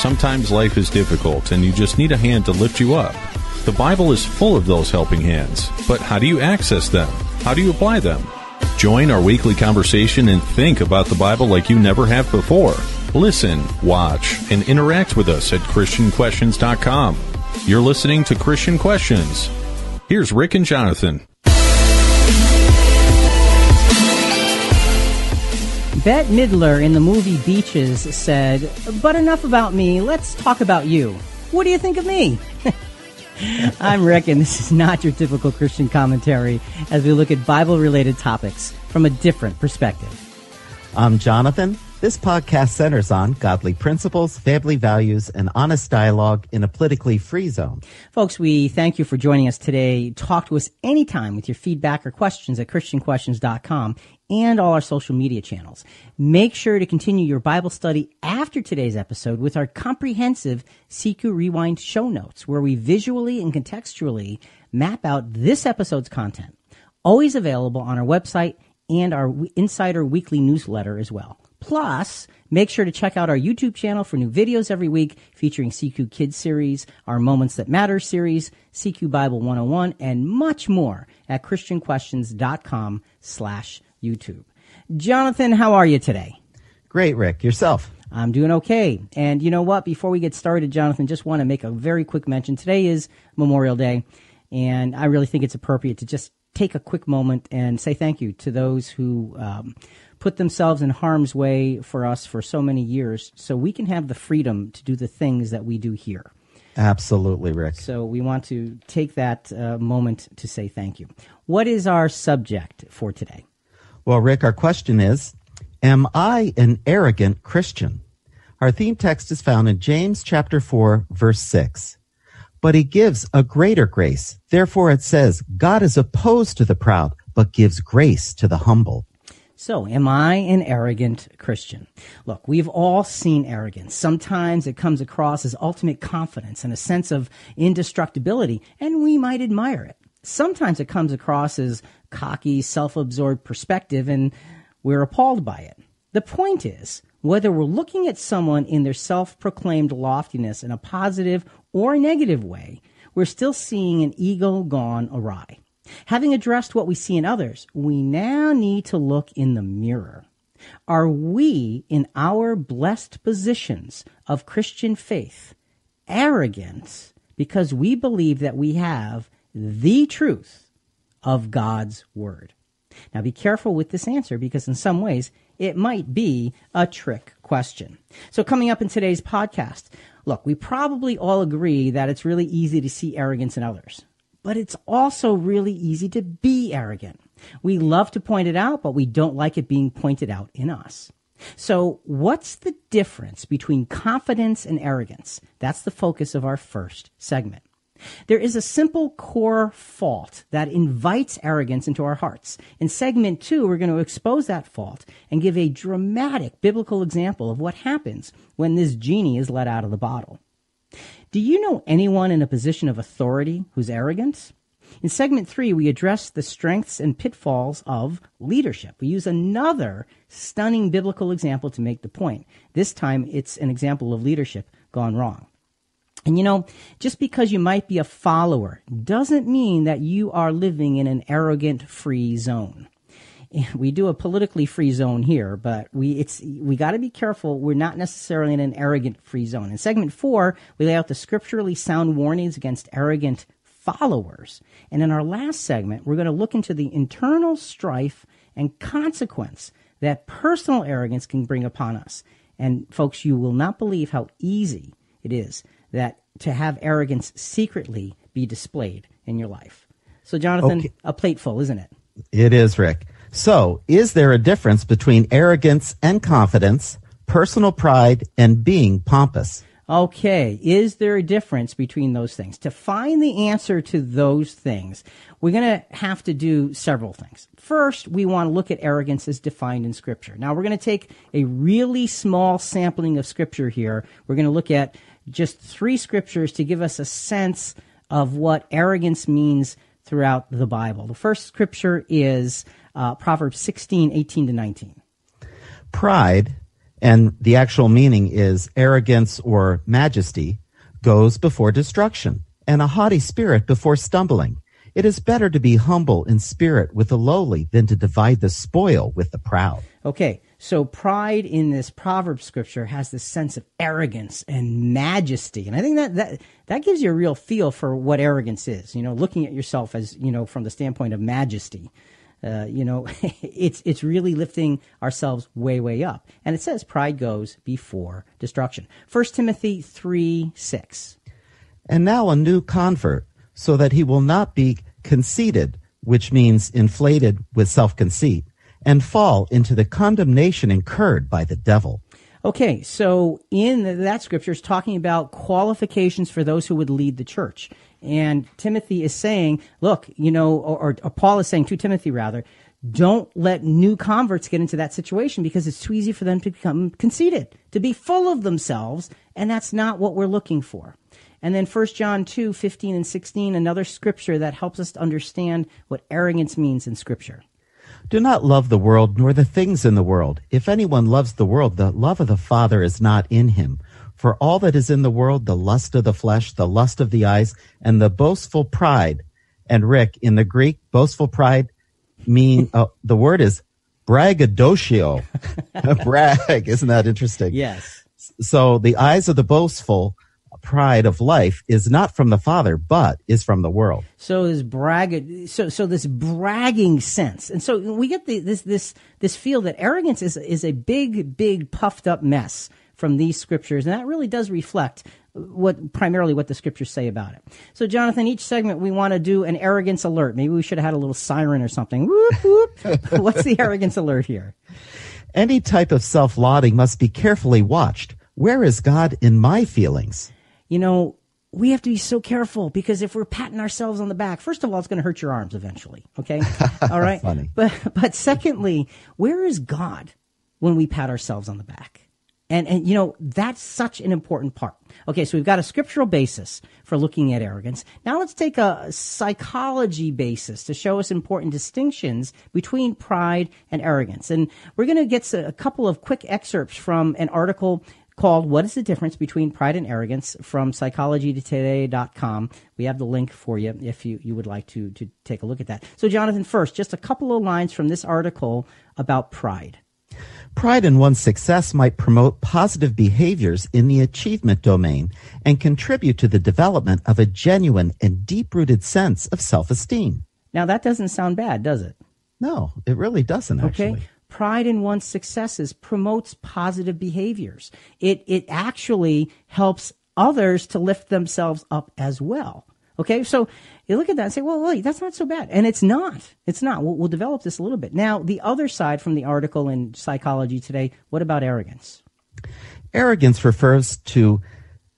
Sometimes life is difficult, and you just need a hand to lift you up. The Bible is full of those helping hands, but how do you access them? How do you apply them? Join our weekly conversation and think about the Bible like you never have before. Listen, watch, and interact with us at ChristianQuestions.com. You're listening to Christian Questions. Here's Rick and Jonathan. Bette Midler in the movie Beaches said, "But enough about me, let's talk about you. What do you think of me?" I'm Rick, and this is not your typical Christian commentary as we look at Bible-related topics from a different perspective. I'm Jonathan. This podcast centers on godly principles, family values, and honest dialogue in a politically free zone. Folks, we thank you for joining us today. Talk to us anytime with your feedback or questions at ChristianQuestions.com and all our social media channels. Make sure to continue your Bible study after today's episode with our comprehensive CQ Rewind show notes, where we visually and contextually map out this episode's content. Always available on our website and our Insider Weekly newsletter as well. Plus, make sure to check out our YouTube channel for new videos every week featuring CQ Kids series, our Moments That Matter series, CQ Bible 101, and much more at ChristianQuestions.com/YouTube. Jonathan, how are you today? Great, Rick. Yourself? I'm doing okay. And you know what? Before we get started, Jonathan, just want to make a very quick mention. Today is Memorial Day, and I really think it's appropriate to just take a quick moment and say thank you to those who put themselves in harm's way for us for so many years so we can have the freedom to do the things that we do here. Absolutely, Rick. So we want to take that moment to say thank you. What is our subject for today? Well, Rick, our question is, am I an arrogant Christian? Our theme text is found in James chapter 4, verse 6. But he gives a greater grace. Therefore, it says, God is opposed to the proud, but gives grace to the humble. So, am I an arrogant Christian? Look, we've all seen arrogance. Sometimes it comes across as ultimate confidence and a sense of indestructibility, and we might admire it. Sometimes it comes across as cocky, self-absorbed perspective, and we're appalled by it. The point is, whether we're looking at someone in their self-proclaimed loftiness in a positive or negative way, we're still seeing an ego gone awry. Having addressed what we see in others, we now need to look in the mirror. Are we, in our blessed positions of Christian faith, arrogant because we believe that we have the truth of God's word? Now, be careful with this answer because in some ways, it might be a trick question. So coming up in today's podcast, look, we probably all agree that it's really easy to see arrogance in others, but it's also really easy to be arrogant. We love to point it out, but we don't like it being pointed out in us. So what's the difference between confidence and arrogance? That's the focus of our first segment. There is a simple core fault that invites arrogance into our hearts. In segment 2, we're going to expose that fault and give a dramatic biblical example of what happens when this genie is let out of the bottle. Do you know anyone in a position of authority who's arrogant? In segment 3, we address the strengths and pitfalls of leadership. We use another stunning biblical example to make the point. This time, it's an example of leadership gone wrong. And you know, just because you might be a follower doesn't mean that you are living in an arrogant free zone. We do a politically free zone here, but we got to be careful. We're not necessarily in an arrogant free zone. In segment 4, we lay out the scripturally sound warnings against arrogant followers. And in our last segment, we're going to look into the internal strife and consequence that personal arrogance can bring upon us. And folks, you will not believe how easy it is that to have arrogance secretly be displayed in your life. So, Jonathan, okay. A plateful, isn't it? It is, Rick. So, is there a difference between arrogance and confidence, personal pride, and being pompous? Okay, is there a difference between those things? To find the answer to those things, we're going to have to do several things. First, we want to look at arrogance as defined in Scripture. Now, we're going to take a really small sampling of Scripture here. We're going to look at just 3 scriptures to give us a sense of what arrogance means throughout the Bible. The first scripture is Proverbs 16:18-19. Pride And the actual meaning is arrogance or majesty goes before destruction, and a haughty spirit before stumbling. It is better to be humble in spirit with the lowly than to divide the spoil with the proud. Okay, so pride in this proverb scripture has this sense of arrogance and majesty. And I think that gives you a real feel for what arrogance is, you know, looking at yourself as, you know, from the standpoint of majesty. You know, it's really lifting ourselves way, way up. And it says pride goes before destruction. 1 Timothy 3:6. And now a new convert, so that he will not be conceited, which means inflated with self-conceit, and fall into the condemnation incurred by the devil. Okay, so in that scripture is talking about qualifications for those who would lead the church. And Timothy is saying, look, you know, or Paul is saying to Timothy, rather, don't let new converts get into that situation because it's too easy for them to become conceited, to be full of themselves, and that's not what we're looking for. And then 1 John 2:15 and 16, another scripture that helps us to understand what arrogance means in scripture. Do not love the world, nor the things in the world. If anyone loves the world, the love of the Father is not in him. For all that is in the world, the lust of the flesh, the lust of the eyes, and the boastful pride. And Rick, in the Greek, boastful pride mean the word is braggadocio. Brag, isn't that interesting? Yes. So the eyes of the boastful pride of life is not from the Father, but is from the world. So this bragging sense, and so we get this feel that arrogance is a big puffed up mess from these scriptures, and that really does reflect primarily what the scriptures say about it. So, Jonathan, each segment we want to do an arrogance alert. Maybe we should have had a little siren or something. Whoop, whoop. What's the arrogance alert here? Any type of self-lauding must be carefully watched. Where is God in my feelings? You know, we have to be so careful because if we're patting ourselves on the back, first of all, it's going to hurt your arms eventually, okay? All right? Funny. But secondly, where is God when we pat ourselves on the back? And you know, that's such an important part. Okay, so we've got a scriptural basis for looking at arrogance. Now let's take a psychology basis to show us important distinctions between pride and arrogance. And we're going to get a couple of quick excerpts from an article called What is the Difference Between Pride and Arrogance from psychologytoday.com. We have the link for you if you would like to take a look at that. So, Jonathan, first, just a couple of lines from this article about pride. Pride in one's success might promote positive behaviors in the achievement domain and contribute to the development of a genuine and deep-rooted sense of self-esteem. Now, that doesn't sound bad, does it? No, it really doesn't, actually. Okay. Pride in one's successes promotes positive behaviors. It actually helps others to lift themselves up as well. Okay, so you look at that and say, well, wait, that's not so bad. And it's not. It's not. We'll develop this a little bit. Now, the other side from the article in Psychology Today, what about arrogance? Arrogance refers to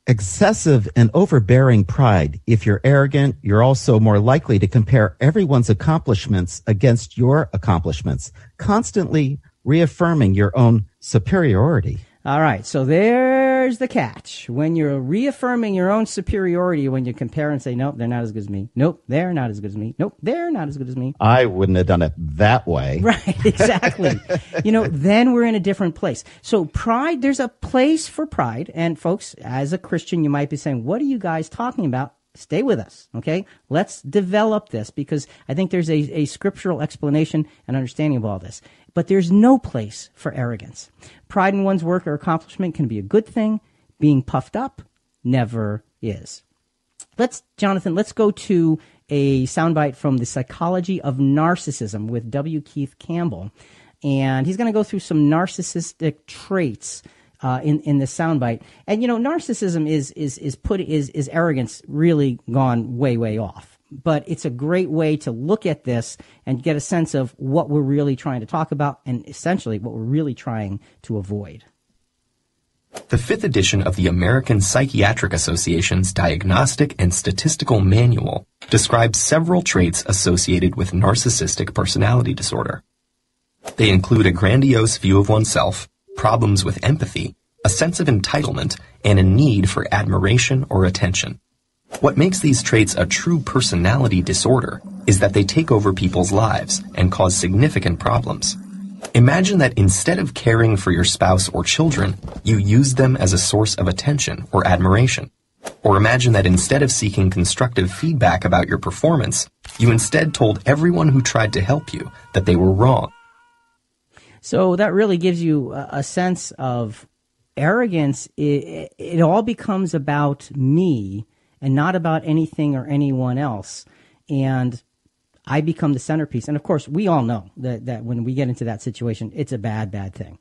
excessive and overbearing pride. If you're arrogant, you're also more likely to compare everyone's accomplishments against your accomplishments, constantly reaffirming your own superiority. All right, so there's the catch. When you're reaffirming your own superiority, when you compare and say, nope, they're not as good as me. Nope, they're not as good as me. Nope, they're not as good as me. I wouldn't have done it that way. Right, exactly. You know, then we're in a different place. So pride, there's a place for pride. And folks, as a Christian, you might be saying, what are you guys talking about? Stay with us, okay? Let's develop this because I think there's a scriptural explanation and understanding of all this. But there's no place for arrogance. Pride in one's work or accomplishment can be a good thing. Being puffed up never is. Jonathan, let's go to a soundbite from The Psychology of Narcissism with W. Keith Campbell. And he's going to go through some narcissistic traits in the soundbite. And you know, narcissism is arrogance really gone way off. But it's a great way to look at this and get a sense of what we're really trying to talk about and essentially what we're really trying to avoid. The 5th edition of the American Psychiatric Association's Diagnostic and Statistical Manual describes several traits associated with narcissistic personality disorder. They include a grandiose view of oneself, problems with empathy, a sense of entitlement, and a need for admiration or attention. What makes these traits a true personality disorder is that they take over people's lives and cause significant problems. Imagine that instead of caring for your spouse or children, you use them as a source of attention or admiration. Or imagine that instead of seeking constructive feedback about your performance, you instead told everyone who tried to help you that they were wrong. So that really gives you a sense of arrogance. It all becomes about me and not about anything or anyone else. And I become the centerpiece. And of course, we all know that when we get into that situation, it's a bad, bad thing.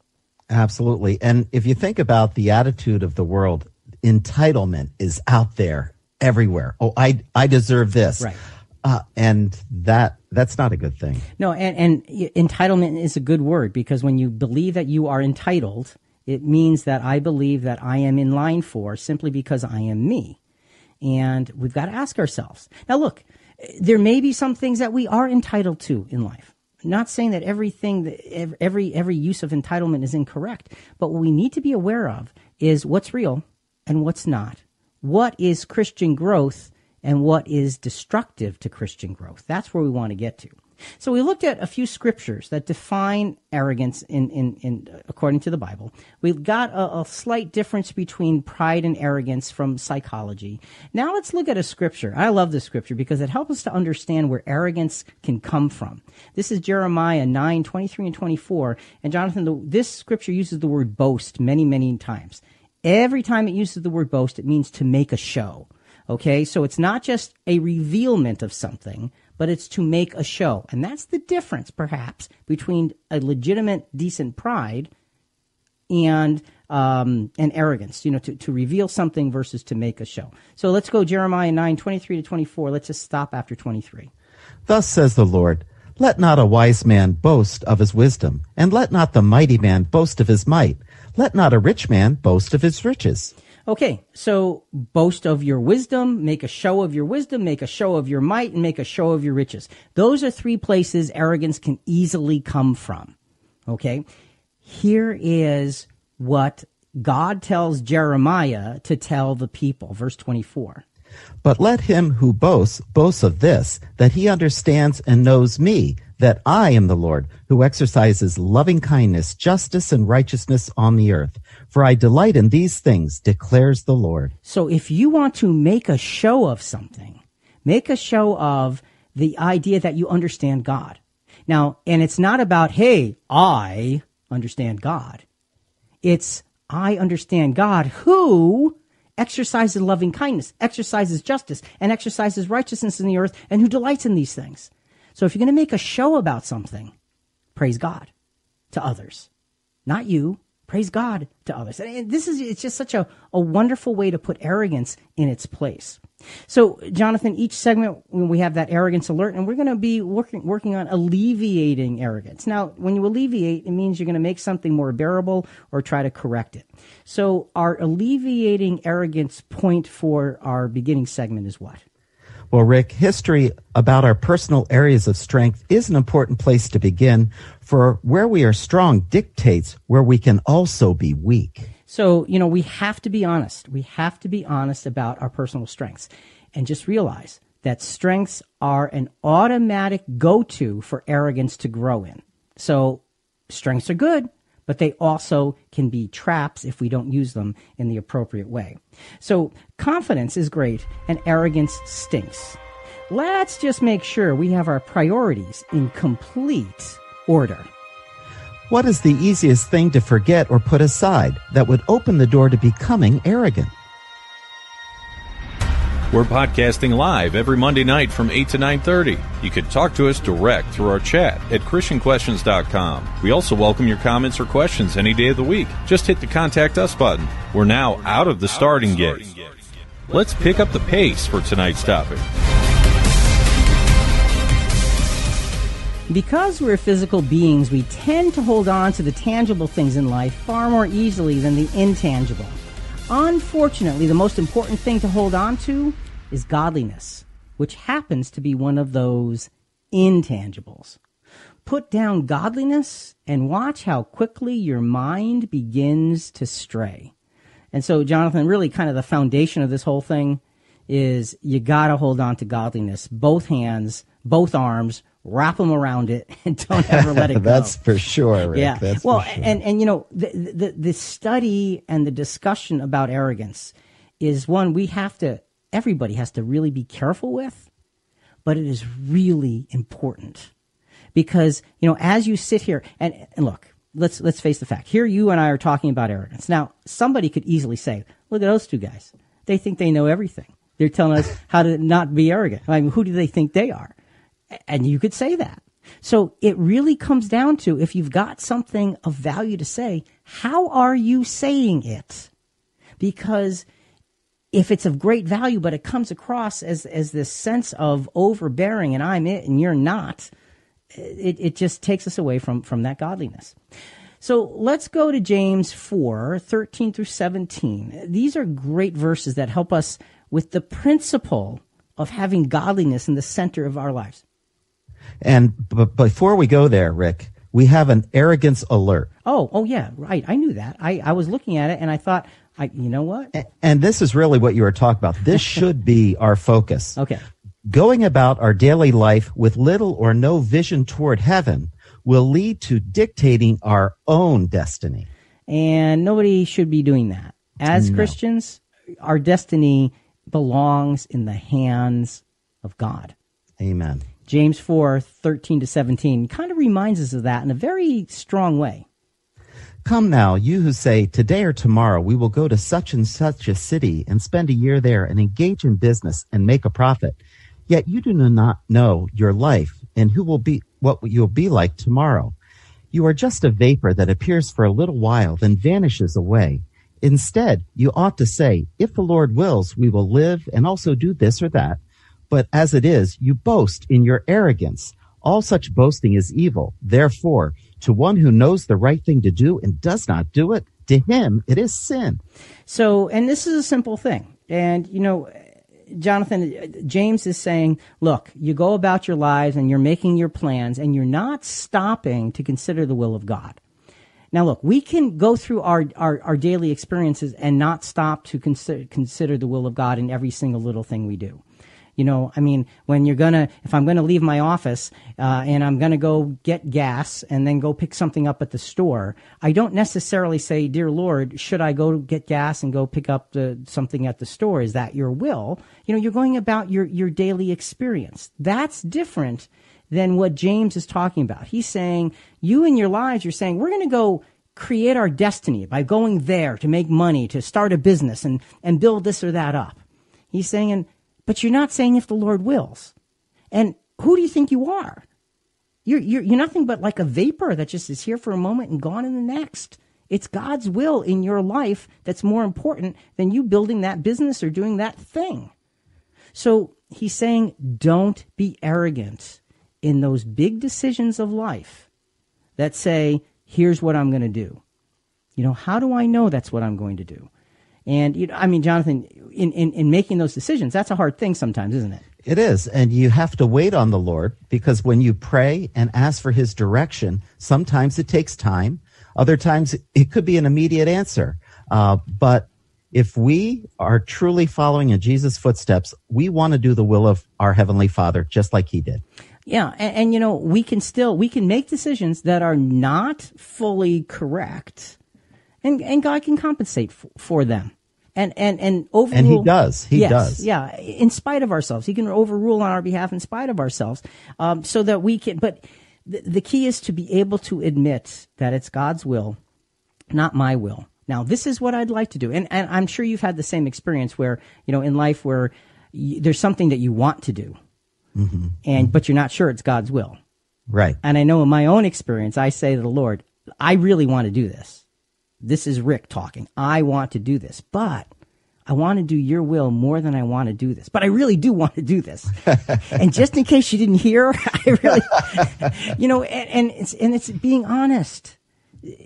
Absolutely. And if you think about the attitude of the world, entitlement is out there everywhere. Oh, I deserve this. Right. And that's not a good thing. No, and entitlement is a good word, because when you believe that you are entitled, it means that I believe that I am in line for simply because I am me. And we've got to ask ourselves. Now, look, there may be some things that we are entitled to in life. I'm not saying that every use of entitlement is incorrect, but what we need to be aware of is what's real and what's not. What is Christian growth and what is destructive to Christian growth? That's where we want to get to. So we looked at a few scriptures that define arrogance in according to the Bible. We've got a slight difference between pride and arrogance from psychology. Now let's look at a scripture. I love this scripture because it helps us to understand where arrogance can come from. This is Jeremiah 9, 23 and 24. And Jonathan, this scripture uses the word boast many, many times. Every time it uses the word boast, it means to make a show. Okay, so it's not just a revealment of something, but it's to make a show. And that's the difference, perhaps, between a legitimate, decent pride and arrogance, you know, to reveal something versus to make a show. So let's go Jeremiah 9, 23 to 24. Let's just stop after 23. Thus says the Lord, let not a wise man boast of his wisdom, and let not the mighty man boast of his might. Let not a rich man boast of his riches. Okay, so boast of your wisdom, make a show of your wisdom, make a show of your might, and make a show of your riches. Those are three places arrogance can easily come from. Okay, here is what God tells Jeremiah to tell the people, verse 24. But let him who boasts, boast of this, that he understands and knows me, that I am the Lord, who exercises loving kindness, justice, and righteousness on the earth. For I delight in these things, declares the Lord. So if you want to make a show of something, make a show of the idea that you understand God. Now, and it's not about, hey, I understand God. It's, I understand God who exercises loving kindness, exercises justice, and exercises righteousness in the earth, and who delights in these things. So if you're going to make a show about something, praise God to others. Not you, praise God to others. And it's just such a wonderful way to put arrogance in its place. So, Jonathan, each segment we have that arrogance alert, and we're going to be working on alleviating arrogance. Now, when you alleviate, it means you're going to make something more bearable or try to correct it. So our alleviating arrogance point for our beginning segment is what? Well, Rick, history about our personal areas of strength is an important place to begin, for where we are strong dictates where we can also be weak. So, you know, we have to be honest. We have to be honest about our personal strengths and just realize that strengths are an automatic go-to for arrogance to grow in. So strengths are good, but they also can be traps if we don't use them in the appropriate way. So confidence is great and arrogance stinks. Let's just make sure we have our priorities in complete order. What is the easiest thing to forget or put aside that would open the door to becoming arrogant? We're podcasting live every Monday night from 8 to 9:30. You can talk to us direct through our chat at ChristianQuestions.com. We also welcome your comments or questions any day of the week. Just hit the Contact Us button. We're now out of the starting gate. Let's pick up the pace for tonight's topic. Because we're physical beings, we tend to hold on to the tangible things in life far more easily than the intangible. Unfortunately, the most important thing to hold on to is godliness, which happens to be one of those intangibles. Put down godliness and watch how quickly your mind begins to stray. And so, Jonathan, really kind of the foundation of this whole thing is you got to hold on to godliness, both hands, both arms, wrap them around it, and don't ever let it go. That's for sure, Rick. Yeah. That's well, for sure. And you know, the study and the discussion about arrogance is one we have to, everybody has to really be careful with, but it is really important because, you know, as you sit here and look, let's face the fact. Here you and I are talking about arrogance. Now, somebody could easily say, look at those two guys. They think they know everything. They're telling us how to not be arrogant. I mean, who do they think they are? And you could say that. So it really comes down to, if you've got something of value to say, how are you saying it? Because if it's of great value, but it comes across as this sense of overbearing and I'm it and you're not, it just takes us away from that godliness. So let's go to James 4:13 through 17. These are great verses that help us with the principle of having godliness in the center of our lives. And before we go there, Rick, we have an arrogance alert. Oh yeah, right. I knew that. I was looking at it and I thought, you know what? And this is really what you were talking about. This should be our focus. Okay. Going about our daily life with little or no vision toward heaven will lead to dictating our own destiny. And nobody should be doing that. As Christians, our destiny belongs in the hands of God. Amen. James 4:13 to 17 kind of reminds us of that in a very strong way. Come now, you who say, today or tomorrow we will go to such and such a city and spend a year there and engage in business and make a profit. Yet you do not know your life and what you'll be like tomorrow. You are just a vapor that appears for a little while, then vanishes away. Instead, you ought to say, if the Lord wills, we will live and also do this or that. But as it is, you boast in your arrogance. All such boasting is evil. Therefore, to one who knows the right thing to do and does not do it, to him it is sin. So, and this is a simple thing. And, you know, Jonathan, James is saying, look, you go about your lives and you're making your plans and you're not stopping to consider the will of God. Now, look, we can go through our daily experiences and not stop to consider the will of God in every single little thing we do. You know, I mean, if I'm going to leave my office and I'm going to go get gas and then go pick something up at the store, I don't necessarily say, dear Lord, should I go get gas and go pick up something at the store? Is that your will? You know, you're going about your daily experience. That's different than what James is talking about. He's saying, you in your lives, you're saying, we're going to go create our destiny by going there to make money, to start a business and build this or that up. He's saying, but you're not saying if the Lord wills. And who do you think you are? You're nothing but like a vapor that just is here for a moment and gone in the next. It's God's will in your life that's more important than you building that business or doing that thing. So he's saying, don't be arrogant in those big decisions of life that say, here's what I'm going to do. You know, how do I know that's what I'm going to do? And, you know, I mean, Jonathan, in making those decisions, that's a hard thing sometimes, isn't it? It is. And you have to wait on the Lord, because when you pray and ask for his direction, sometimes it takes time. Other times it could be an immediate answer. But if we are truly following in Jesus' footsteps, we want to do the will of our Heavenly Father, just like he did. Yeah. And you know, we can make decisions that are not fully correct. And God can compensate for them, and overrule. And he does. He does. Yeah, in spite of ourselves, he can overrule on our behalf in spite of ourselves, so that we can. But the key is to be able to admit that it's God's will, not my will. Now, this is what I'd like to do, and I'm sure you've had the same experience where, you know, in life where there's something that you want to do, but you're not sure it's God's will. Right. And I know in my own experience, I say to the Lord, I really want to do this. This is Rick talking. I want to do this, but I want to do your will more than I want to do this. But I really do want to do this. And just in case you didn't hear, I really, you know, and it's being honest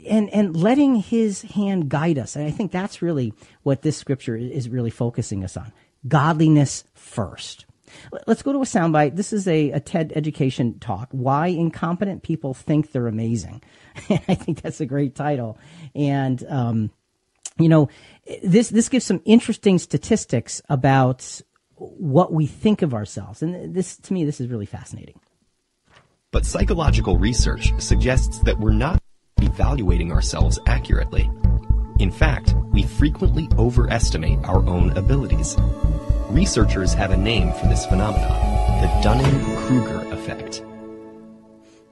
and letting his hand guide us. And I think that's really what this scripture is really focusing us on. Godliness first. Let's go to a soundbite. This is a TED Education talk, Why Incompetent People Think They're Amazing. I think that's a great title. And, you know, this gives some interesting statistics about what we think of ourselves. And this, to me, this is really fascinating. But psychological research suggests that we're not evaluating ourselves accurately. In fact, we frequently overestimate our own abilities. Researchers have a name for this phenomenon, the Dunning-Kruger effect.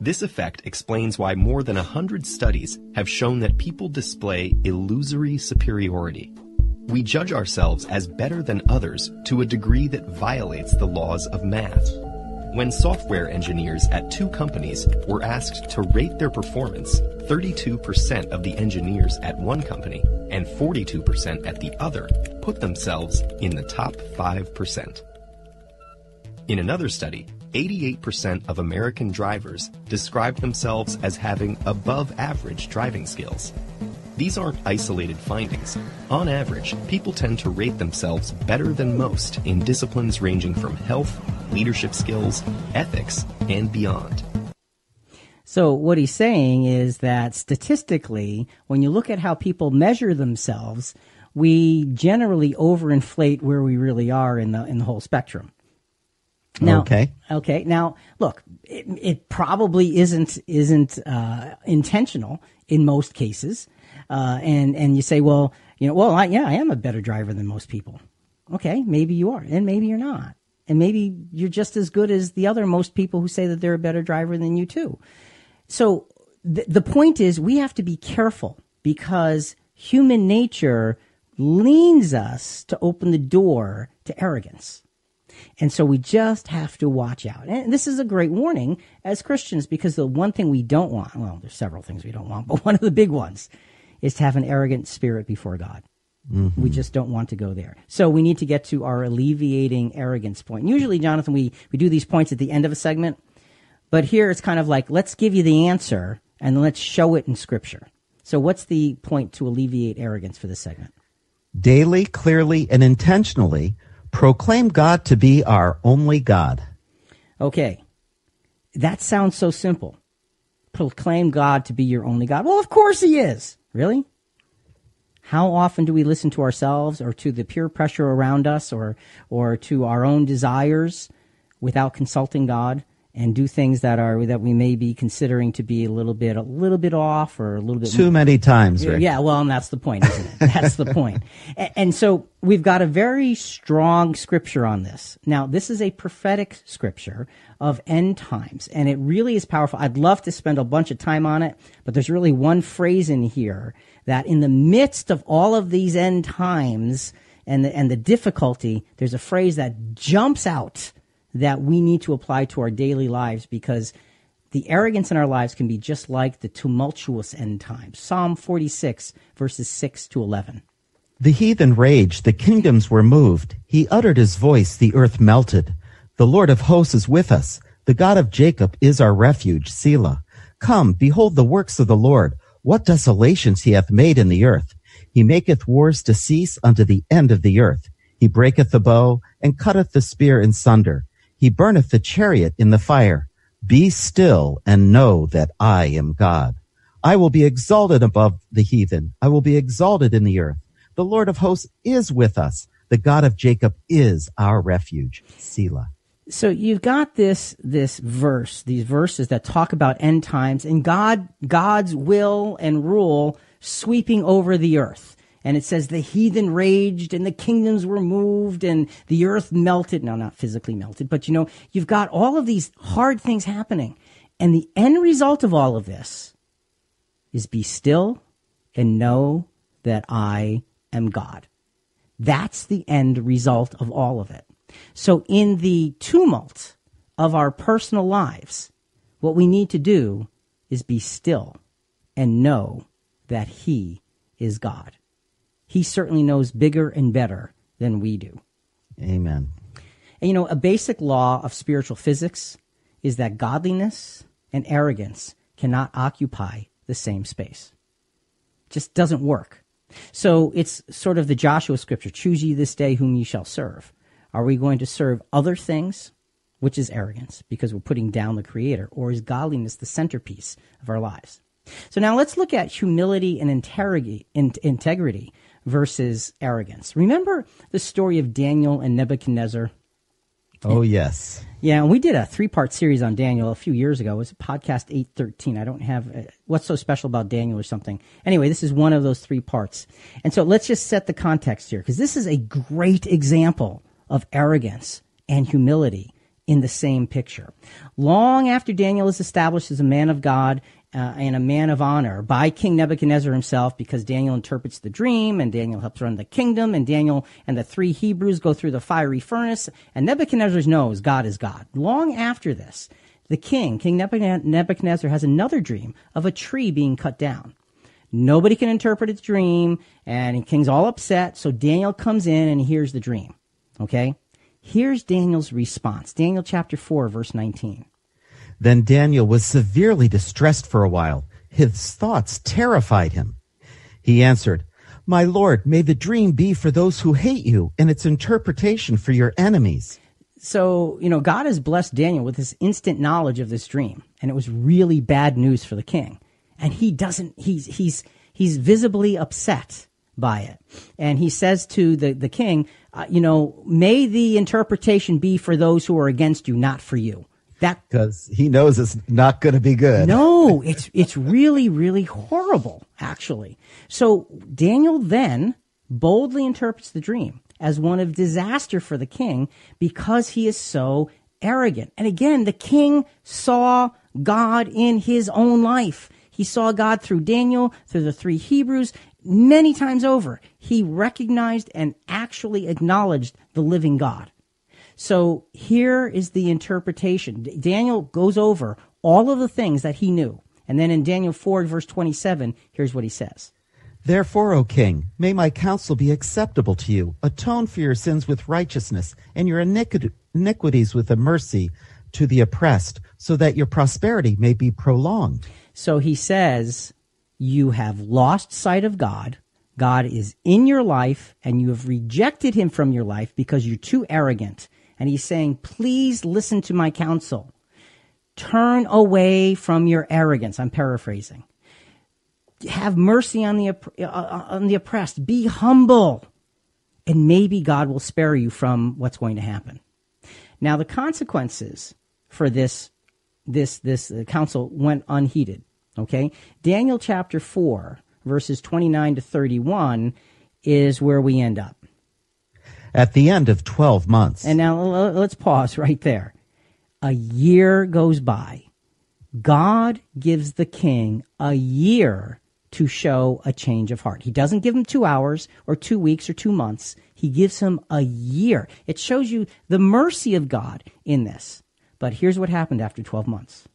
This effect explains why more than 100 studies have shown that people display illusory superiority. We judge ourselves as better than others to a degree that violates the laws of math. When software engineers at two companies were asked to rate their performance, 32% of the engineers at one company and 42% at the other put themselves in the top 5%. In another study, 88% of American drivers described themselves as having above-average driving skills. These aren't isolated findings. On average, people tend to rate themselves better than most in disciplines ranging from health, leadership skills, ethics, and beyond. So what he's saying is that statistically, when you look at how people measure themselves, we generally overinflate where we really are in the whole spectrum. Now, okay. Now, look, it probably isn't intentional in most cases. And you say, I am a better driver than most people. Okay, maybe you are, and maybe you're not. And maybe you're just as good as the other most people who say that they're a better driver than you too. So the point is we have to be careful because human nature leans us to open the door to arrogance. And so we just have to watch out. And this is a great warning as Christians because the one thing we don't want, well, there's several things we don't want, but one of the big ones is to have an arrogant spirit before God. Mm-hmm. We just don't want to go there. So we need to get to our alleviating arrogance point. Usually, Jonathan, we do these points at the end of a segment, but here it's kind of like, let's give you the answer and let's show it in Scripture. So what's the point to alleviate arrogance for this segment? Daily, clearly, and intentionally proclaim God to be our only God. Okay. That sounds so simple. Proclaim God to be your only God. Well, of course he is. Really? How often do we listen to ourselves or to the peer pressure around us or to our own desires without consulting God and do things that we may be considering to be a little bit off or a little bit too many times, Rick. Yeah, well, and that's the point, isn't it? That's the point. And so we've got a very strong scripture on this. Now, this is a prophetic scripture of end times, and it really is powerful. I'd love to spend a bunch of time on it, but there's really one phrase in here that in the midst of all of these end times and the difficulty, there's a phrase that jumps out that we need to apply to our daily lives because the arrogance in our lives can be just like the tumultuous end times. Psalm 46, verses 6 to 11. The heathen raged, the kingdoms were moved. He uttered his voice, the earth melted. The Lord of hosts is with us. The God of Jacob is our refuge, Selah. Come, behold the works of the Lord. What desolations he hath made in the earth. He maketh wars to cease unto the end of the earth. He breaketh the bow and cutteth the spear in sunder. He burneth the chariot in the fire. Be still and know that I am God. I will be exalted above the heathen. I will be exalted in the earth. The Lord of hosts is with us. The God of Jacob is our refuge. Selah. So you've got these verses that talk about end times and God's will and rule sweeping over the earth. And it says the heathen raged and the kingdoms were moved and the earth melted. No, not physically melted, but you've got all of these hard things happening. And the end result of all of this is be still and know that I am God. That's the end result of all of it. So in the tumult of our personal lives, what we need to do is be still and know that He is God. He certainly knows bigger and better than we do. Amen. And a basic law of spiritual physics is that godliness and arrogance cannot occupy the same space. It just doesn't work. So it's sort of the Joshua scripture, choose ye this day whom ye shall serve. Are we going to serve other things, which is arrogance, because we're putting down the Creator, or is godliness the centerpiece of our lives? So now let's look at humility and integrity. Versus arrogance. Remember the story of Daniel and Nebuchadnezzar? Oh, yes. Yeah, and we did a three-part series on Daniel a few years ago. It was podcast 813. I don't have what's so special about Daniel or something. Anyway, this is one of those three parts. And so let's just set the context here, because this is a great example of arrogance and humility in the same picture. Long after Daniel is established as a man of God and a man of honor by King Nebuchadnezzar himself, because Daniel interprets the dream, and Daniel helps run the kingdom, and Daniel and the three Hebrews go through the fiery furnace, and Nebuchadnezzar knows God is God. Long after this, the King Nebuchadnezzar has another dream of a tree being cut down. Nobody can interpret its dream, and the king's all upset, so Daniel comes in and he hears the dream, okay? Here's Daniel's response. Daniel chapter 4, verse 19. Then Daniel was severely distressed for a while. His thoughts terrified him. He answered, "My Lord, may the dream be for those who hate you, and its interpretation for your enemies." So, you know, God has blessed Daniel with this instant knowledge of this dream, and it was really bad news for the king. And he's visibly upset by it. And he says to the king, may the interpretation be for those who are against you, not for you. Because he knows it's not going to be good. No, it's really, really horrible, actually. So Daniel then boldly interprets the dream as one of disaster for the king because he is so arrogant. And again, the king saw God in his own life. He saw God through Daniel, through the three Hebrews. Many times over, he recognized and actually acknowledged the living God. So here is the interpretation. Daniel goes over all of the things that he knew. And then in Daniel 4, verse 27, here's what he says. "Therefore, O king, may my counsel be acceptable to you. Atone for your sins with righteousness, and your iniquities with a mercy to the oppressed, so that your prosperity may be prolonged." So he says, you have lost sight of God. God is in your life, and you have rejected him from your life because you're too arrogant. And he's saying, please listen to my counsel. Turn away from your arrogance. I'm paraphrasing. Have mercy on the oppressed. Be humble. And maybe God will spare you from what's going to happen. Now, the consequences for this counsel went unheeded. Okay, Daniel chapter 4, verses 29 to 31 is where we end up. At the end of 12 months. And now let's pause right there. A year goes by. God gives the king a year to show a change of heart. He doesn't give him 2 hours or 2 weeks or 2 months. He gives him a year. It shows you the mercy of God in this. But here's what happened after 12 months.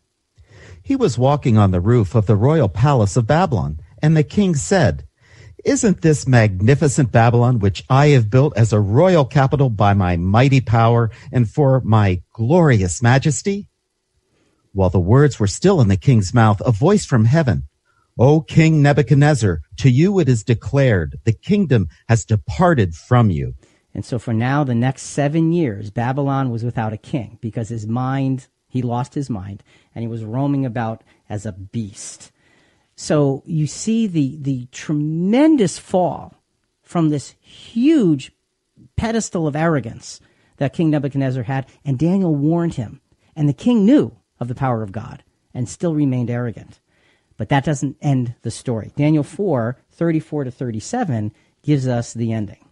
He was walking on the roof of the royal palace of Babylon, and the king said, "Isn't this magnificent Babylon, which I have built as a royal capital by my mighty power and for my glorious majesty?" While the words were still in the king's mouth, a voice from heaven, "O King Nebuchadnezzar, to you it is declared, the kingdom has departed from you." And so for now, the next 7 years, Babylon was without a king because he lost his mind, and he was roaming about as a beast. So you see the tremendous fall from this huge pedestal of arrogance that King Nebuchadnezzar had, and Daniel warned him. And the king knew of the power of God and still remained arrogant. But that doesn't end the story. Daniel 4, 34 to 37 gives us the ending.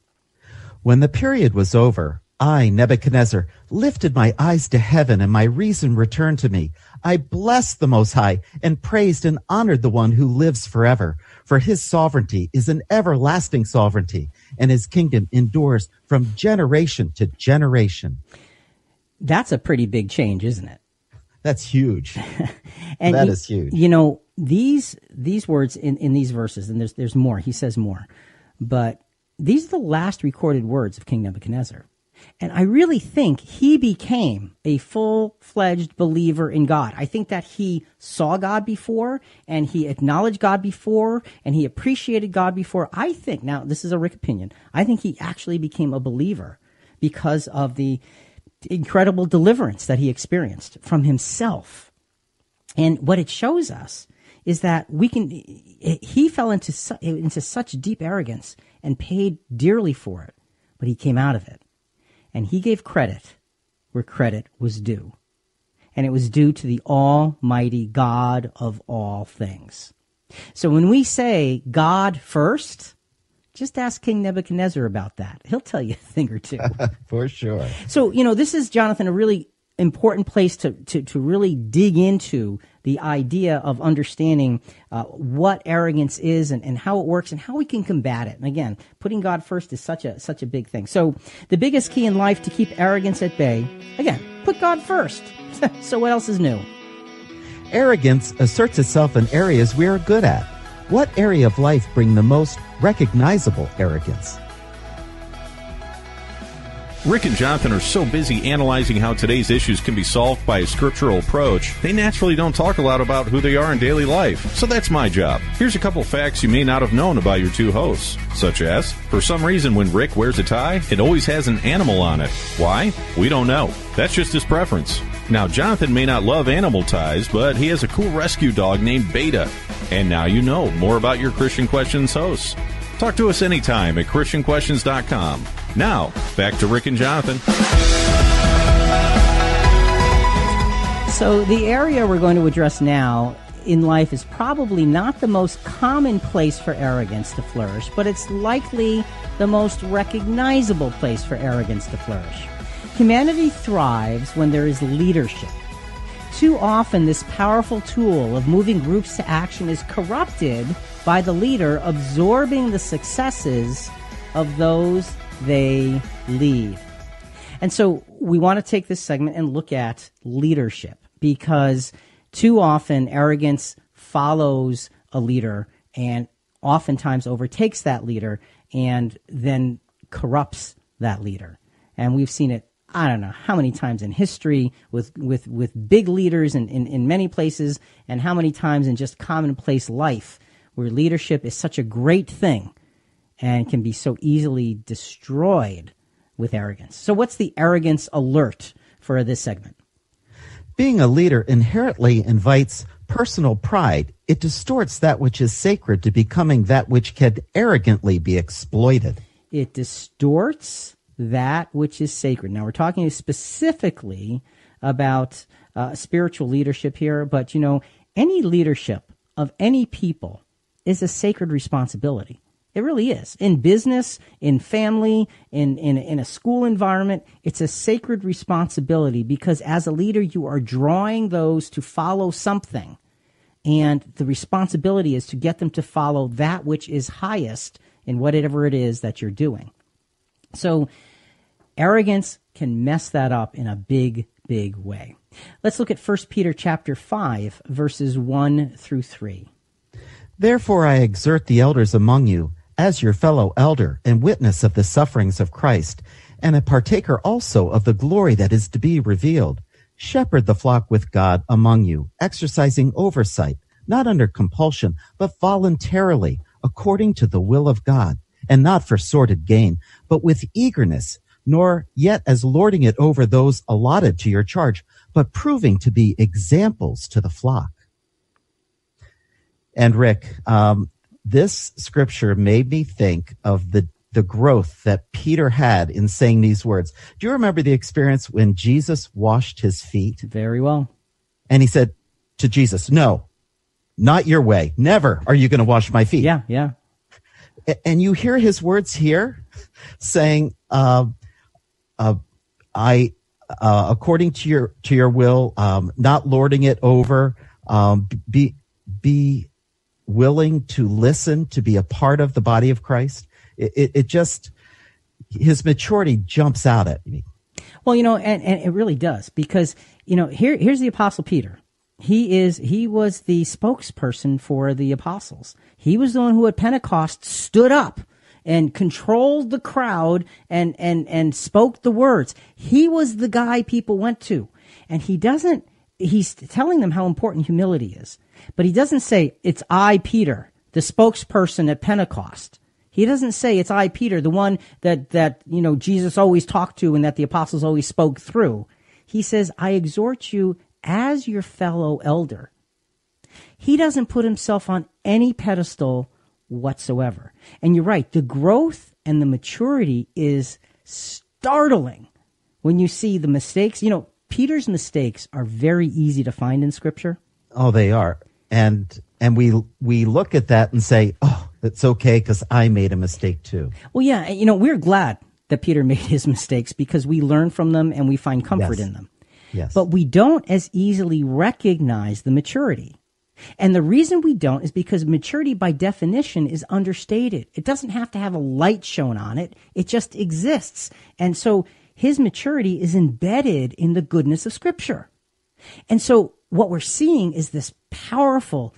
"When the period was over, I, Nebuchadnezzar, lifted my eyes to heaven, and my reason returned to me. I blessed the Most High and praised and honored the one who lives forever. For his sovereignty is an everlasting sovereignty, and his kingdom endures from generation to generation." That's a pretty big change, isn't it? That's huge. And is huge. You know, these words in these verses, and there's more. He says more. But these are the last recorded words of King Nebuchadnezzar. And I really think he became a full-fledged believer in God. I think that he saw God before, and he acknowledged God before, and he appreciated God before. I think, now this is a Rick opinion, I think he actually became a believer because of the incredible deliverance that he experienced from himself. And what it shows us is that he fell into such deep arrogance and paid dearly for it, but he came out of it. And he gave credit where credit was due. And it was due to the almighty God of all things. So when we say God first, just ask King Nebuchadnezzar about that. He'll tell you a thing or two. For sure. So, you know, this is, Jonathan, a really important place to really dig into the idea of understanding what arrogance is and how it works and how we can combat it. And again, putting God first is such a big thing. So the biggest key in life to keep arrogance at bay, again, put God first. So what else is new? Arrogance asserts itself in areas we are good at. What area of life brings the most recognizable arrogance? Rick and Jonathan are so busy analyzing how today's issues can be solved by a scriptural approach, they naturally don't talk a lot about who they are in daily life. So that's my job. Here's a couple facts you may not have known about your two hosts, such as, for some reason when Rick wears a tie, it always has an animal on it. Why? We don't know. That's just his preference. Now, Jonathan may not love animal ties, but he has a cool rescue dog named Beta. And now you know more about your Christian Questions hosts. Talk to us anytime at ChristianQuestions.com. Now, back to Rick and Jonathan. So the area we're going to address now in life is probably not the most common place for arrogance to flourish, but it's likely the most recognizable place for arrogance to flourish. Humanity thrives when there is leadership. Too often, this powerful tool of moving groups to action is corrupted by the leader absorbing the successes of those they lead. And so we want to take this segment and look at leadership, because too often arrogance follows a leader and oftentimes overtakes that leader and then corrupts that leader. And we've seen it, I don't know how many times in history with big leaders in many places, and how many times in just commonplace life where leadership is such a great thing and can be so easily destroyed with arrogance. So what's the arrogance alert for this segment? Being a leader inherently invites personal pride. It distorts that which is sacred to becoming that which can arrogantly be exploited. It distorts that which is sacred. Now, we're talking specifically about spiritual leadership here, but, you know, any leadership of any people is a sacred responsibility. It really is. In business, in family, in a school environment, it's a sacred responsibility, because as a leader, you are drawing those to follow something, and the responsibility is to get them to follow that which is highest in whatever it is that you're doing. So arrogance can mess that up in a big, big way. Let's look at 1 Peter chapter 5, verses 1 through 3. Therefore I exhort the elders among you, as your fellow elder and witness of the sufferings of Christ, and a partaker also of the glory that is to be revealed. Shepherd the flock with God among you, exercising oversight, not under compulsion, but voluntarily, according to the will of God, and not for sordid gain, but with eagerness, nor yet as lording it over those allotted to your charge, but proving to be examples to the flock. And Rick, this scripture made me think of the growth that Peter had in saying these words. Do you remember the experience when Jesus washed his feet? Very well. And he said to Jesus, "No, not your way. Never are you going to wash my feet." Yeah. And you hear his words here saying, according to your will, not lording it over, be willing to listen, to be a part of the body of Christ. It just, his maturity jumps out at me. Well, you know, and it really does, because, you know, here's the Apostle Peter. He was the spokesperson for the apostles. He was the one who at Pentecost stood up and controlled the crowd and spoke the words. He was the guy people went to. And he's telling them how important humility is. But he doesn't say, "It's I, Peter, the spokesperson at Pentecost." He doesn't say, "It's I, Peter, the one that you know, Jesus always talked to and that the apostles always spoke through." He says, "I exhort you as your fellow elder." He doesn't put himself on any pedestal whatsoever. And you're right, the growth and the maturity is startling when you see the mistakes, you know, Peter's mistakes are very easy to find in Scripture. Oh, they are. And we look at that and say, oh, it's okay because I made a mistake too. Well, yeah, you know, we're glad that Peter made his mistakes because we learn from them and we find comfort in them. Yes. But we don't as easily recognize the maturity. And the reason we don't is because maturity by definition is understated. It doesn't have to have a light shown on it. It just exists. And so his maturity is embedded in the goodness of Scripture. And so what we're seeing is this powerful,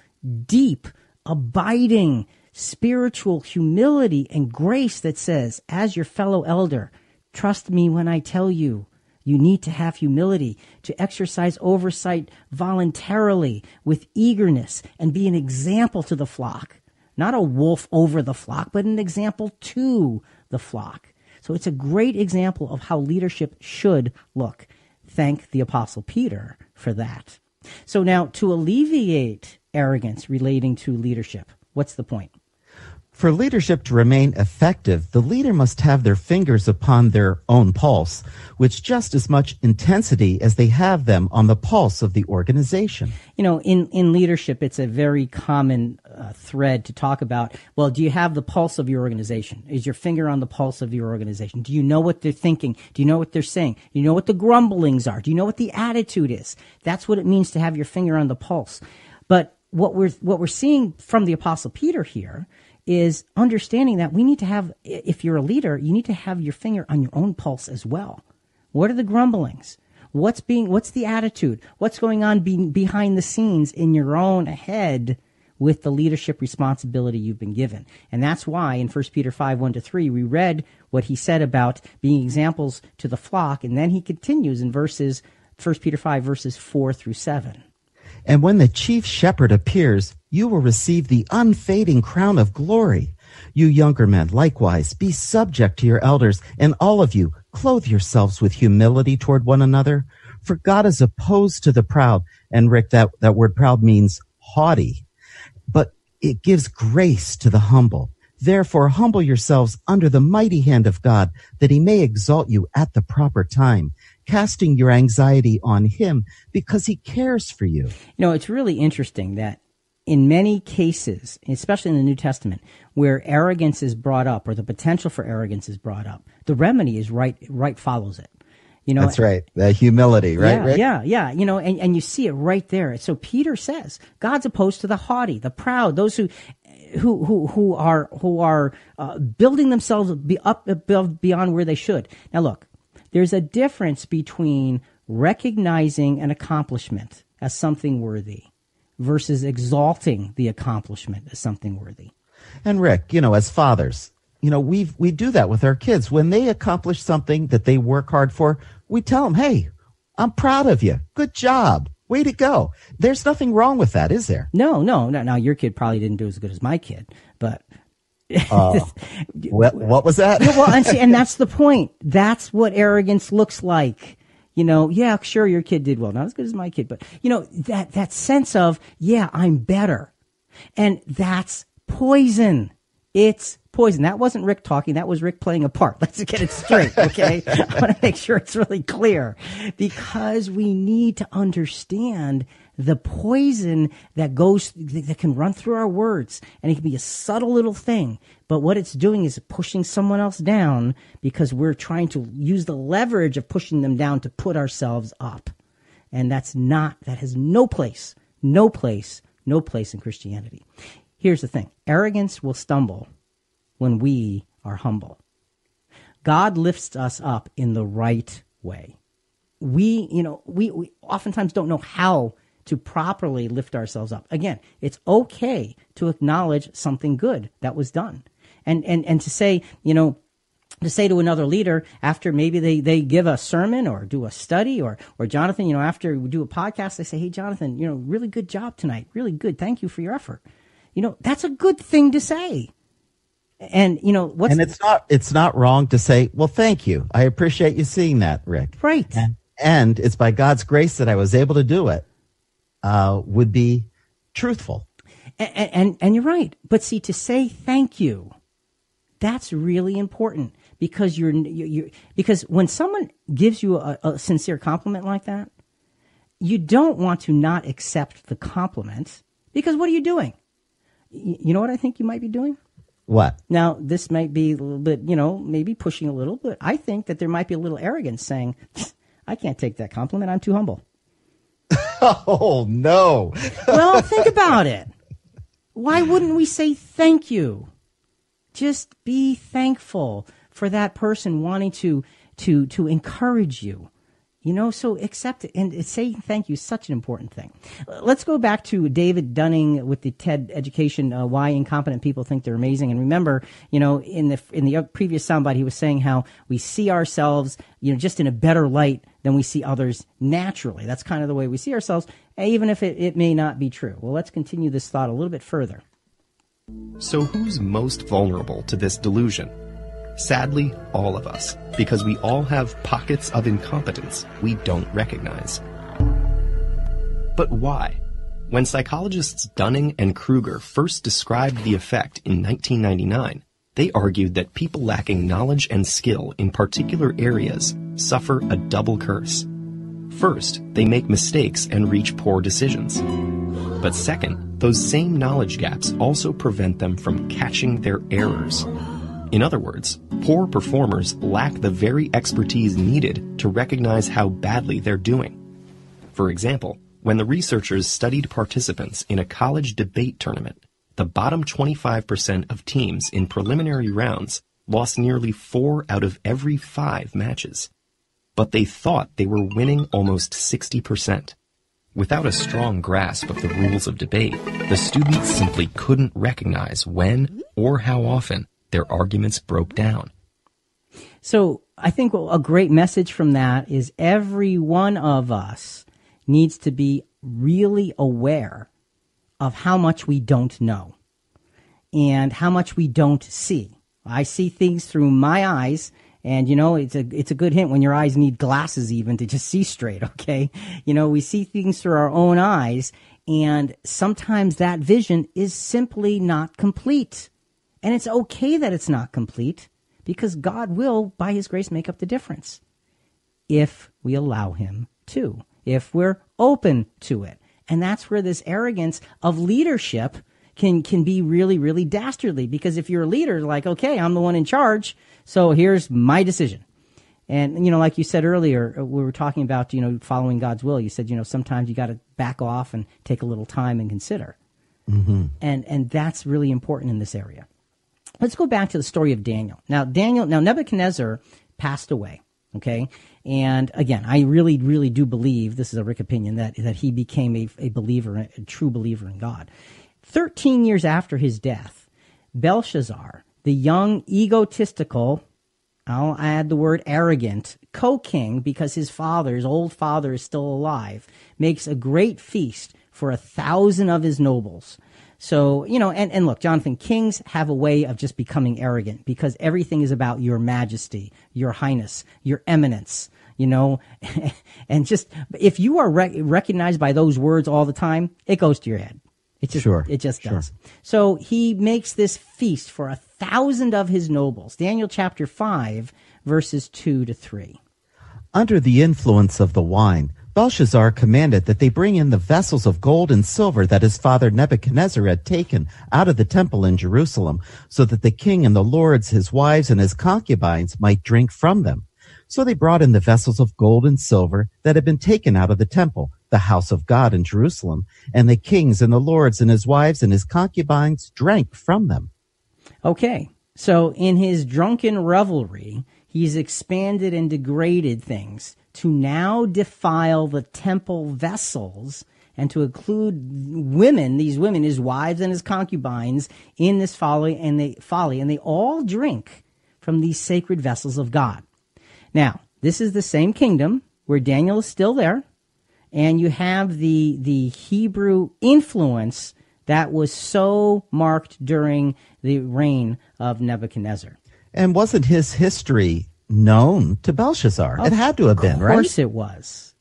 deep, abiding, spiritual humility and grace that says, as your fellow elder, trust me when I tell you. You need to have humility, to exercise oversight voluntarily with eagerness and be an example to the flock. Not a wolf over the flock, but an example to the flock. So it's a great example of how leadership should look. Thank the Apostle Peter for that. So now, to alleviate arrogance relating to leadership, what's the point? For leadership to remain effective, the leader must have their fingers upon their own pulse, with just as much intensity as they have them on the pulse of the organization. You know, in leadership, it's a very common thread to talk about, well, do you have the pulse of your organization? Is your finger on the pulse of your organization? Do you know what they're thinking? Do you know what they're saying? Do you know what the grumblings are? Do you know what the attitude is? That's what it means to have your finger on the pulse. But what we're seeing from the Apostle Peter here is understanding that we need to have, if you're a leader, you need to have your finger on your own pulse as well. What are the grumblings? What's the attitude? What's going on behind the scenes in your own head with the leadership responsibility you've been given? And that's why in 1 Peter 5, 1-3, we read what he said about being examples to the flock, and then he continues in 1 Peter 5, verses 4-7. And when the chief shepherd appears, you will receive the unfading crown of glory. You younger men, likewise, be subject to your elders, and all of you, clothe yourselves with humility toward one another. For God is opposed to the proud. And Rick, that word proud means haughty, but it gives grace to the humble. Therefore, humble yourselves under the mighty hand of God, that he may exalt you at the proper time, casting your anxiety on him because he cares for you. You know, it's really interesting that in many cases, especially in the New Testament, where arrogance is brought up or the potential for arrogance is brought up, the remedy is right follows it. You know, that's right. The humility, right? Yeah, Rick? Yeah. You know, and you see it right there. So Peter says, God's opposed to the haughty, the proud, those who are building themselves up above beyond where they should. Now look, there's a difference between recognizing an accomplishment as something worthy versus exalting the accomplishment as something worthy. And Rick, you know, as fathers, you know, we do that with our kids. When they accomplish something that they work hard for, we tell them, hey, I'm proud of you. Good job. Way to go. There's nothing wrong with that, is there? No. Now, your kid probably didn't do as good as my kid, but... what was that? Well, and that's the point. That's what arrogance looks like. You know, yeah, sure, your kid did well. Not as good as my kid, but, you know, that sense of, yeah, I'm better. And that's poison. It's poison. That wasn't Rick talking. That was Rick playing a part. Let's get it straight, okay? I want to make sure it's really clear because we need to understand the poison that can run through our words, and it can be a subtle little thing. But what it's doing is pushing someone else down because we're trying to use the leverage of pushing them down to put ourselves up. And that has no place in Christianity. Here's the thing. Arrogance will stumble when we are humble. God lifts us up in the right way. We oftentimes don't know how to properly lift ourselves up. Again, it's okay to acknowledge something good that was done. And to say, you know, to say to another leader after maybe they give a sermon or do a study or Jonathan, you know, after we do a podcast, they say, hey, Jonathan, you know, really good job tonight. Really good. Thank you for your effort. You know, that's a good thing to say. And, you know, it's not wrong to say, well, thank you. I appreciate you seeing that, Rick. Right. And it's by God's grace that I was able to do it, would be truthful. And you're right. But see, to say thank you That's really important, because because when someone gives you a sincere compliment like that, you don't want to not accept the compliment, because what are you doing? You know what I think you might be doing? What? Now, this might be a little bit, maybe pushing a little, but I think that there might be a little arrogance saying, I can't take that compliment. I'm too humble. Oh, no. Well, think about it. Why wouldn't we say thank you? Just be thankful for that person wanting to encourage you. So accept it, and saying thank you is such an important thing. Let's go back to David Dunning with the TED Education, why incompetent people think they're amazing. And remember, in the previous soundbite, he was saying how we see ourselves, just in a better light than we see others naturally. That's kind of the way we see ourselves, even if it may not be true. Well, let's continue this thought a little bit further. So who's most vulnerable to this delusion? Sadly, all of us, because we all have pockets of incompetence we don't recognize. But why? When psychologists Dunning and Kruger first described the effect in 1999, they argued that people lacking knowledge and skill in particular areas suffer a double curse. First, they make mistakes and reach poor decisions. But second, those same knowledge gaps also prevent them from catching their errors. In other words, poor performers lack the very expertise needed to recognize how badly they're doing. For example, when the researchers studied participants in a college debate tournament, the bottom 25% of teams in preliminary rounds lost nearly 4 out of every 5 matches. But they thought they were winning almost 60%. Without a strong grasp of the rules of debate, the students simply couldn't recognize when or how often their arguments broke down. So I think a great message from that is every one of us needs to be really aware of how much we don't know and how much we don't see. I see things through my eyes, and it's a good hint when your eyes need glasses even to just see straight, okay? We see things through our own eyes, and sometimes that vision is simply not complete. And it's okay that it's not complete, because God will, by his grace, make up the difference if we allow him to, if we're open to it. And that's where this arrogance of leadership can be really, really dastardly, because if you're a leader, like, okay, I'm the one in charge, so here's my decision. And, like you said earlier, we were talking about, following God's will. You said, sometimes you got to back off and take a little time and consider. Mm-hmm. And that's really important in this area. Let's go back to the story of Daniel. Now Nebuchadnezzar passed away, okay? And again, I really, really do believe, this is a Rick opinion, that he became a believer, a true believer in God. 13 years after his death, Belshazzar, the young, egotistical, I'll add the word arrogant, co-king, because his old father is still alive, makes a great feast for 1,000 of his nobles. So, and look, Jonathan, kings have a way of just becoming arrogant, because everything is about your majesty, your highness, your eminence, and just, if you are recognized by those words all the time, it goes to your head. It just does. So he makes this feast for 1,000 of his nobles. Daniel chapter 5, verses 2 to 3. Under the influence of the wine, Belshazzar commanded that they bring in the vessels of gold and silver that his father Nebuchadnezzar had taken out of the temple in Jerusalem, so that the king and the lords, his wives, and his concubines might drink from them. So they brought in the vessels of gold and silver that had been taken out of the temple, the house of God in Jerusalem, and the kings and the lords and his wives and his concubines drank from them. Okay, so in his drunken revelry, he's expanded and degraded things to now defile the temple vessels and to include women, these women, his wives and his concubines, in this folly, and they all drink from these sacred vessels of God. Now, this is the same kingdom where Daniel is still there, and you have the Hebrew influence that was so marked during the reign of Nebuchadnezzar. And wasn't his history known to Belshazzar? It had to have been, right? Of course it was.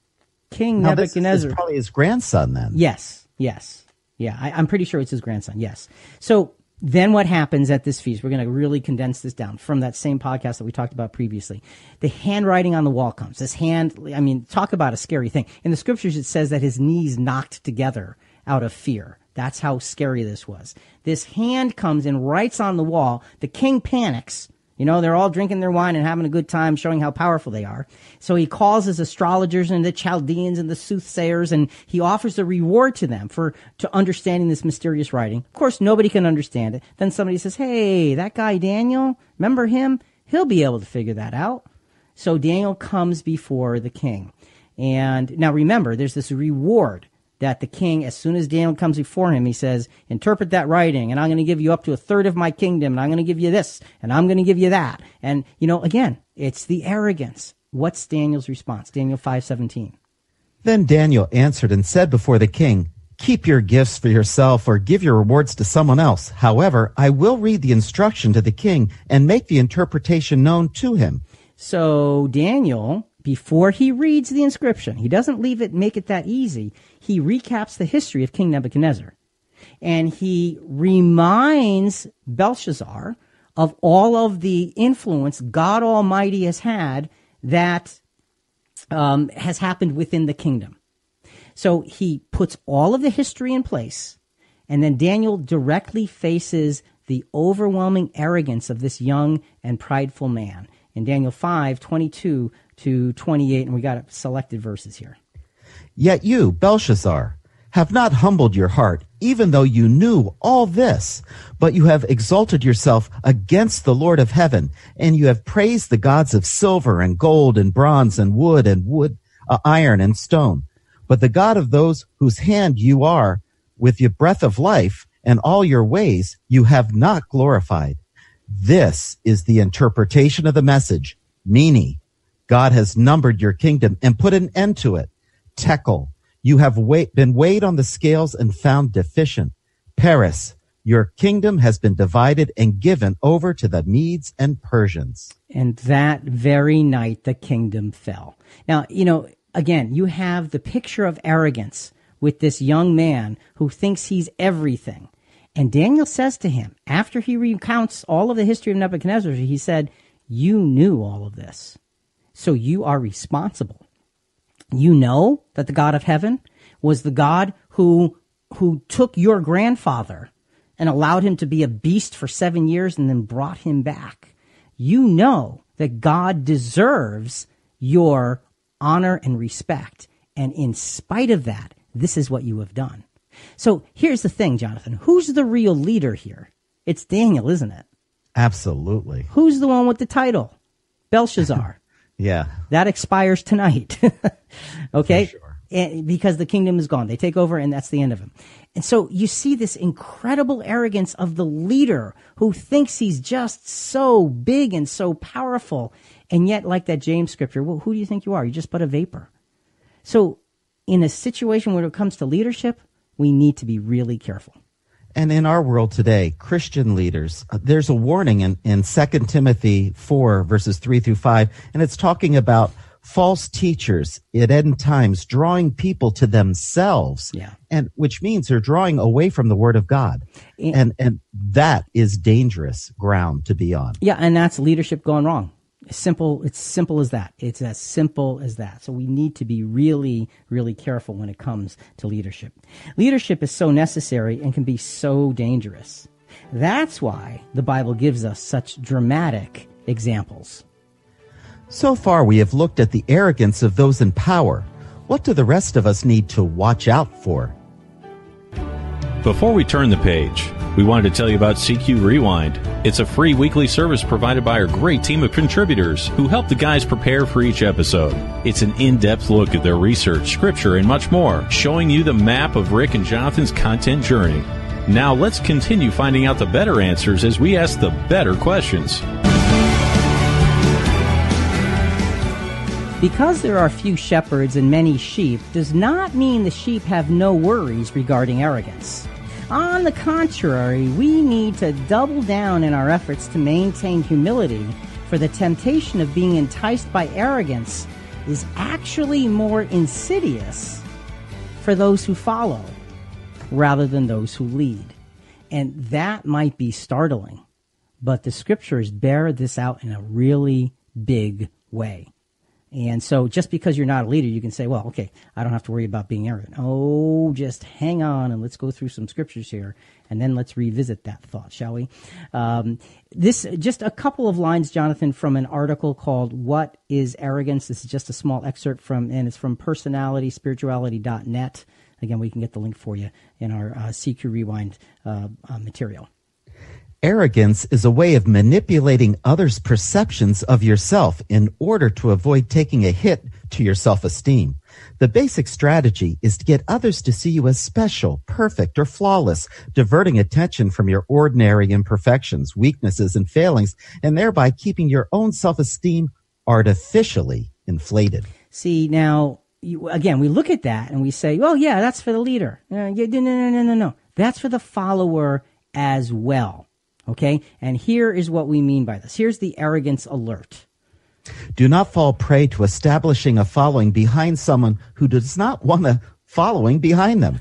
King Nebuchadnezzar. This is probably his grandson then. Yes, yes. Yeah, I'm pretty sure it's his grandson, yes. So Then what happens at this feast? We're going to really condense this down from that same podcast that we talked about previously. The handwriting on the wall comes. This hand, I mean, talk about a scary thing. In the scriptures, it says that his knees knocked together out of fear. That's how scary this was. This hand comes and writes on the wall. The king panics. You know, they're all drinking their wine and having a good time, showing how powerful they are. So he calls his astrologers and the Chaldeans and the soothsayers, and he offers a reward to them for understanding this mysterious writing. Of course, nobody can understand it. Then somebody says, hey, that guy Daniel, remember him? He'll be able to figure that out. So Daniel comes before the king. And now remember, there's this reward that the king, as soon as Daniel comes before him, he says, interpret that writing, and I'm going to give you up to a third of my kingdom, and I'm going to give you this, and I'm going to give you that. And, you know, again, it's the arrogance. What's Daniel's response? Daniel 5:17. Then Daniel answered and said before the king, keep your gifts for yourself or give your rewards to someone else. However, I will read the instruction to the king and make the interpretation known to him. So Daniel, before he reads the inscription, he doesn't leave it, make it that easy. He recaps the history of King Nebuchadnezzar, and he reminds Belshazzar of all of the influence God Almighty has had that has happened within the kingdom. So he puts all of the history in place, and then Daniel directly faces the overwhelming arrogance of this young and prideful man. In Daniel 5:22 to 28, and we got selected verses here. Yet you, Belshazzar, have not humbled your heart, even though you knew all this, but you have exalted yourself against the Lord of heaven, and you have praised the gods of silver and gold and bronze and wood, iron and stone. But the God of those whose hand you are, with your breath of life and all your ways, you have not glorified. This is the interpretation of the message, meaning God has numbered your kingdom and put an end to it. Tekel, you have been weighed on the scales and found deficient. Paris, your kingdom has been divided and given over to the Medes and Persians. And that very night the kingdom fell. Now, you know, again, you have the picture of arrogance with this young man who thinks he's everything. And Daniel says to him, after he recounts all of the history of Nebuchadnezzar, he said, you knew all of this, so you are responsible. You know that the God of heaven was the God who took your grandfather and allowed him to be a beast for 7 years and then brought him back. You know that God deserves your honor and respect. And in spite of that, this is what you have done. So here's the thing, Jonathan. Who's the real leader here? It's Daniel, isn't it? Absolutely. Who's the one with the title? Belshazzar. Yeah. That expires tonight. Okay? For sure. And because the kingdom is gone. They take over, and that's the end of him. And so you see this incredible arrogance of the leader who thinks he's just so big and so powerful. And yet, like that James scripture, well, who do you think you are? You're just but a vapor. So in a situation when it comes to leadership, we need to be really careful. And in our world today, Christian leaders, there's a warning in 2 Timothy 4, verses 3 through 5, and it's talking about false teachers at end times drawing people to themselves, and which means they're drawing away from the Word of God. And that is dangerous ground to be on. Yeah, and that's leadership gone wrong. It's simple as that. It's as simple as that. So we need to be really, really careful when it comes to leadership. Leadership is so necessary and can be so dangerous. That's why the Bible gives us such dramatic examples. So far, we have looked at the arrogance of those in power. What do the rest of us need to watch out for? Before we turn the page, we wanted to tell you about CQ Rewind. It's a free weekly service provided by our great team of contributors who help the guys prepare for each episode. It's an in-depth look at their research, scripture, and much more, showing you the map of Rick and Jonathan's content journey. Now let's continue finding out the better answers as we ask the better questions. Because there are few shepherds and many sheep does not mean the sheep have no worries regarding arrogance. On the contrary, we need to double down in our efforts to maintain humility, for the temptation of being enticed by arrogance is actually more insidious for those who follow rather than those who lead. And that might be startling, but the scriptures bear this out in a really big way. And so just because you're not a leader, you can say, well, okay, I don't have to worry about being arrogant. Oh, just hang on and let's go through some scriptures here, and then let's revisit that thought, shall we? This just a couple of lines, Jonathan, from an article called What is Arrogance? This is just a small excerpt from, and it's from personalityspirituality.net. Again, we can get the link for you in our CQ Rewind material. Arrogance is a way of manipulating others' perceptions of yourself in order to avoid taking a hit to your self-esteem. The basic strategy is to get others to see you as special, perfect, or flawless, diverting attention from your ordinary imperfections, weaknesses, and failings, and thereby keeping your own self-esteem artificially inflated. See, now, again, we look at that and we say, well, yeah, that's for the leader. No. That's for the follower as well. Okay, and here is what we mean by this. Here's the arrogance alert. Do not fall prey to establishing a following behind someone who does not want a following behind them.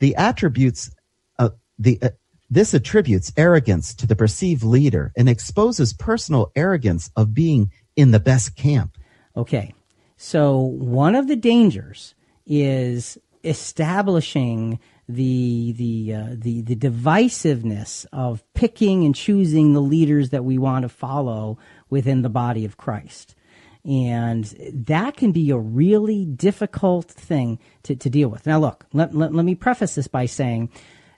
This attributes arrogance to the perceived leader and exposes personal arrogance of being in the best camp. Okay, so one of the dangers is establishing the divisiveness of picking and choosing the leaders that we want to follow within the body of Christ. And that can be a really difficult thing to deal with. Now, look, let me preface this by saying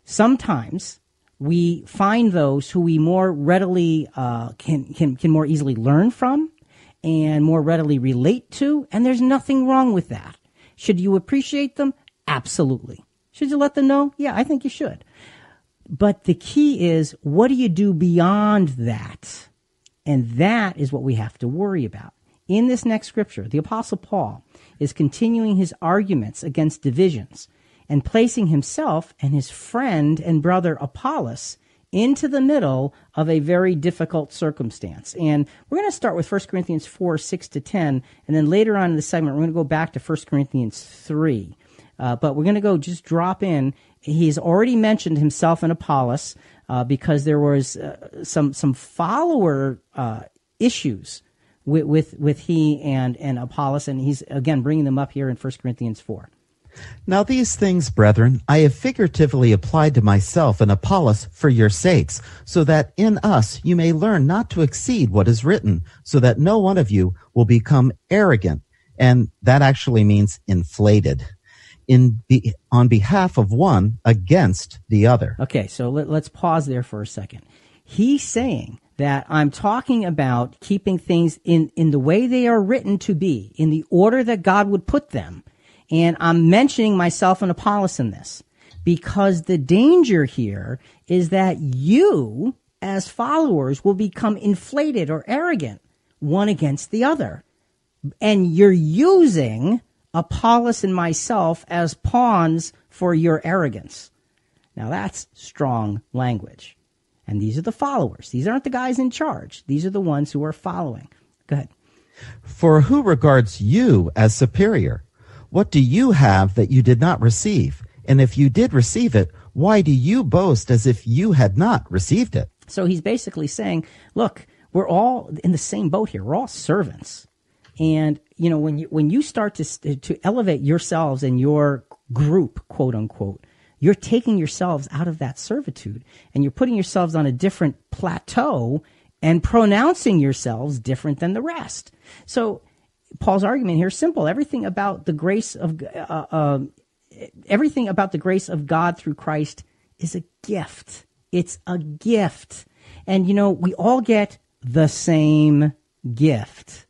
sometimes we find those who we more readily can more easily learn from and more readily relate to, and there's nothing wrong with that. Should you appreciate them? Absolutely. Should you let them know? Yeah, I think you should. But the key is, what do you do beyond that? And that is what we have to worry about. In this next scripture, the Apostle Paul is continuing his arguments against divisions and placing himself and his friend and brother Apollos into the middle of a very difficult circumstance. And we're going to start with 1 Corinthians 4, 6 to 10, and then later on in the segment, we're going to go back to 1 Corinthians 3. But we're going to go just drop in. He's already mentioned himself and Apollos because there was some follower issues with he and Apollos, and he's, again, bringing them up here in 1 Corinthians 4. Now these things, brethren, I have figuratively applied to myself and Apollos for your sakes, so that in us you may learn not to exceed what is written, so that no one of you will become arrogant. And that actually means inflated. On behalf of one against the other. Okay, so let's pause there for a second. He's saying that I'm talking about keeping things in the way they are written to be, in the order that God would put them, and I'm mentioning myself and Apollos in this, because the danger here is that you, as followers, will become inflated or arrogant, one against the other, and you're using Apollos and myself as pawns for your arrogance. Now that's strong language. And these are the followers. These aren't the guys in charge. These are the ones who are following. Go ahead. For who regards you as superior? What do you have that you did not receive? And if you did receive it, why do you boast as if you had not received it? So he's basically saying, look, we're all in the same boat here. We're all servants. And, you know, when you start to elevate yourselves and your group, quote unquote, you're taking yourselves out of that servitude and you're putting yourselves on a different plateau and pronouncing yourselves different than the rest. So Paul's argument here is simple. Everything about the grace of God through Christ is a gift. It's a gift. And, you know, we all get the same gift.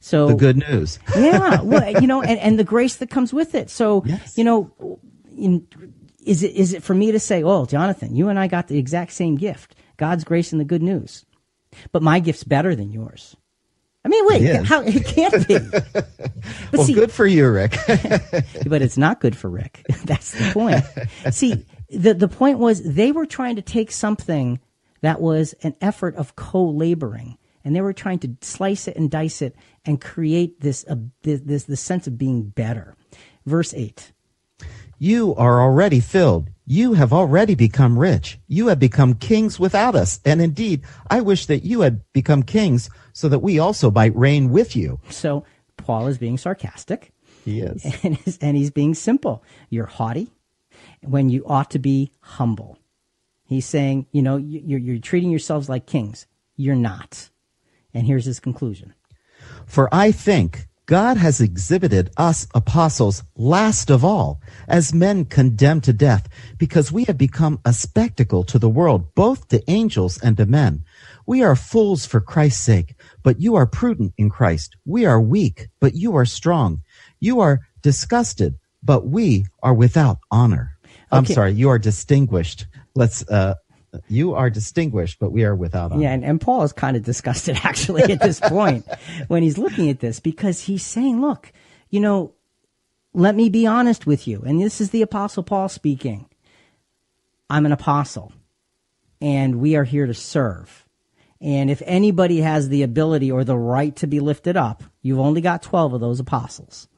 So, the good news. Yeah, well, you know, and the grace that comes with it. So, yes. You know, is it for me to say, oh, Jonathan, you and I got the exact same gift, God's grace and the good news, but my gift's better than yours? I mean, wait, how it can't be. But well, see, good for you, Rick. But it's not good for Rick. That's the point. See, the point was they were trying to take something that was an effort of co-laboring, and they were trying to slice it and dice it and create this sense of being better. Verse 8. You are already filled. You have already become rich. You have become kings without us. And indeed, I wish that you had become kings so that we also might reign with you. So Paul is being sarcastic. He is. And he's being simple. You're haughty when you ought to be humble. He's saying, you know, you're treating yourselves like kings. You're not. And here's his conclusion. For I think God has exhibited us apostles last of all as men condemned to death, because we have become a spectacle to the world, both to angels and to men. We are fools for Christ's sake, but you are prudent in Christ. We are weak, but you are strong. You are disgusted, but we are without honor. Okay. I'm sorry, you are distinguished. You are distinguished, but we are without honor. Yeah, and Paul is kind of disgusted, actually, at this point when he's looking at this, because he's saying, look, you know, let me be honest with you. And this is the Apostle Paul speaking. I'm an apostle, and we are here to serve. And if anybody has the ability or the right to be lifted up, you've only got 12 of those apostles.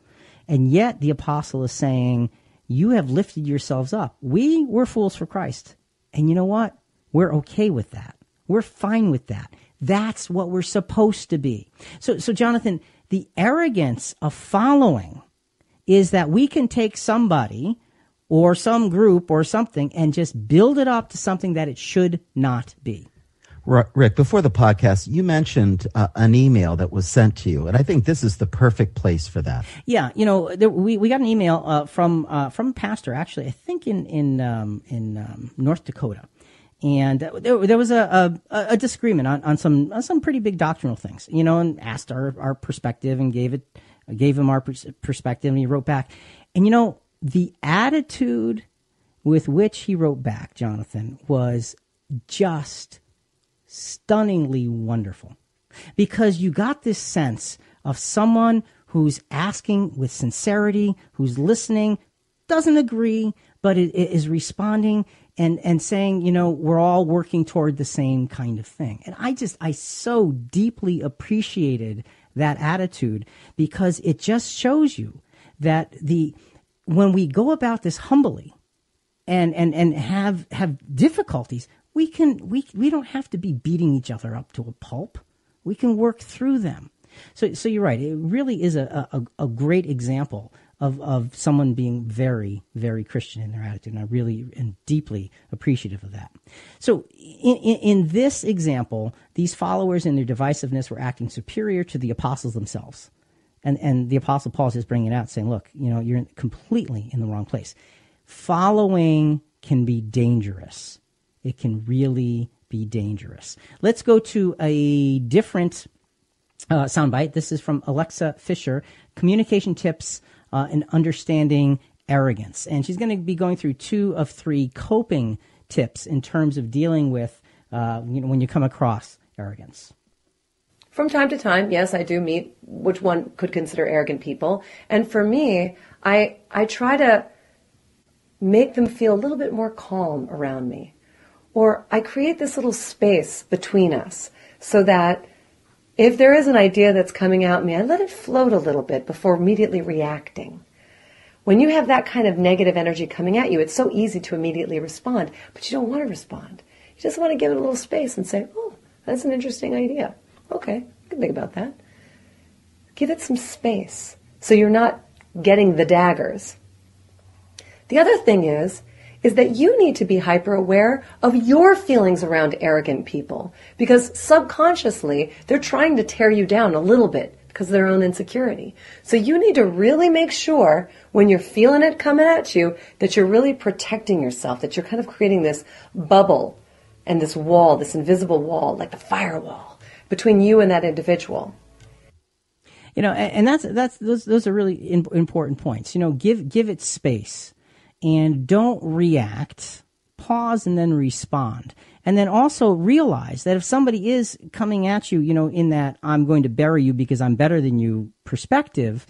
And yet the apostle is saying, you have lifted yourselves up. We were fools for Christ. And you know what? We're okay with that. We're fine with that. That's what we're supposed to be. So Jonathan, the arrogance of following is that we can take somebody or some group or something and just build it up to something that it should not be. Rick, before the podcast, you mentioned an email that was sent to you, and I think this is the perfect place for that. Yeah, you know, we got an email from a pastor, actually, I think in North Dakota, and there was a disagreement on some pretty big doctrinal things, you know, and asked our perspective and gave him our perspective, and he wrote back, and you know, the attitude with which he wrote back, Jonathan, was just stunningly wonderful, because you got this sense of someone who's asking with sincerity, who's listening, doesn't agree, but is responding and saying, you know, we're all working toward the same kind of thing. And I so deeply appreciated that attitude, because it just shows you that when we go about this humbly and have difficulties, we don't have to be beating each other up to a pulp. We can work through them. So you're right. It really is a great example of someone being very, very Christian in their attitude. And I really am deeply appreciative of that. So in this example, these followers in their divisiveness were acting superior to the apostles themselves. And the Apostle Paul is just bringing it out, saying, look, you know, you're completely in the wrong place. Following can be dangerous. It can really be dangerous. Let's go to a different soundbite. This is from Alexa Fisher, Communication Tips and Understanding Arrogance. And she's going to be going through 2 of 3 coping tips in terms of dealing with when you come across arrogance. From time to time, yes, I do meet which one could consider arrogant people. And for me, I try to make them feel a little bit more calm around me. Or I create this little space between us so that if there is an idea that's coming at me, I let it float a little bit before immediately reacting. When you have that kind of negative energy coming at you, it's so easy to immediately respond, but you don't want to respond. You just want to give it a little space and say, oh, that's an interesting idea. Okay, I can think about that. Give it some space so you're not getting the daggers. The other thing is that you need to be hyper aware of your feelings around arrogant people, because subconsciously they're trying to tear you down a little bit because of their own insecurity. So you need to really make sure when you're feeling it coming at you that you're really protecting yourself, that you're kind of creating this bubble and this wall, this invisible wall, like the firewall between you and that individual. You know, and those are really important points. You know, give it space. And don't react, pause and then respond. And then also realize that if somebody is coming at you, you know, in that I'm going to bury you because I'm better than you perspective,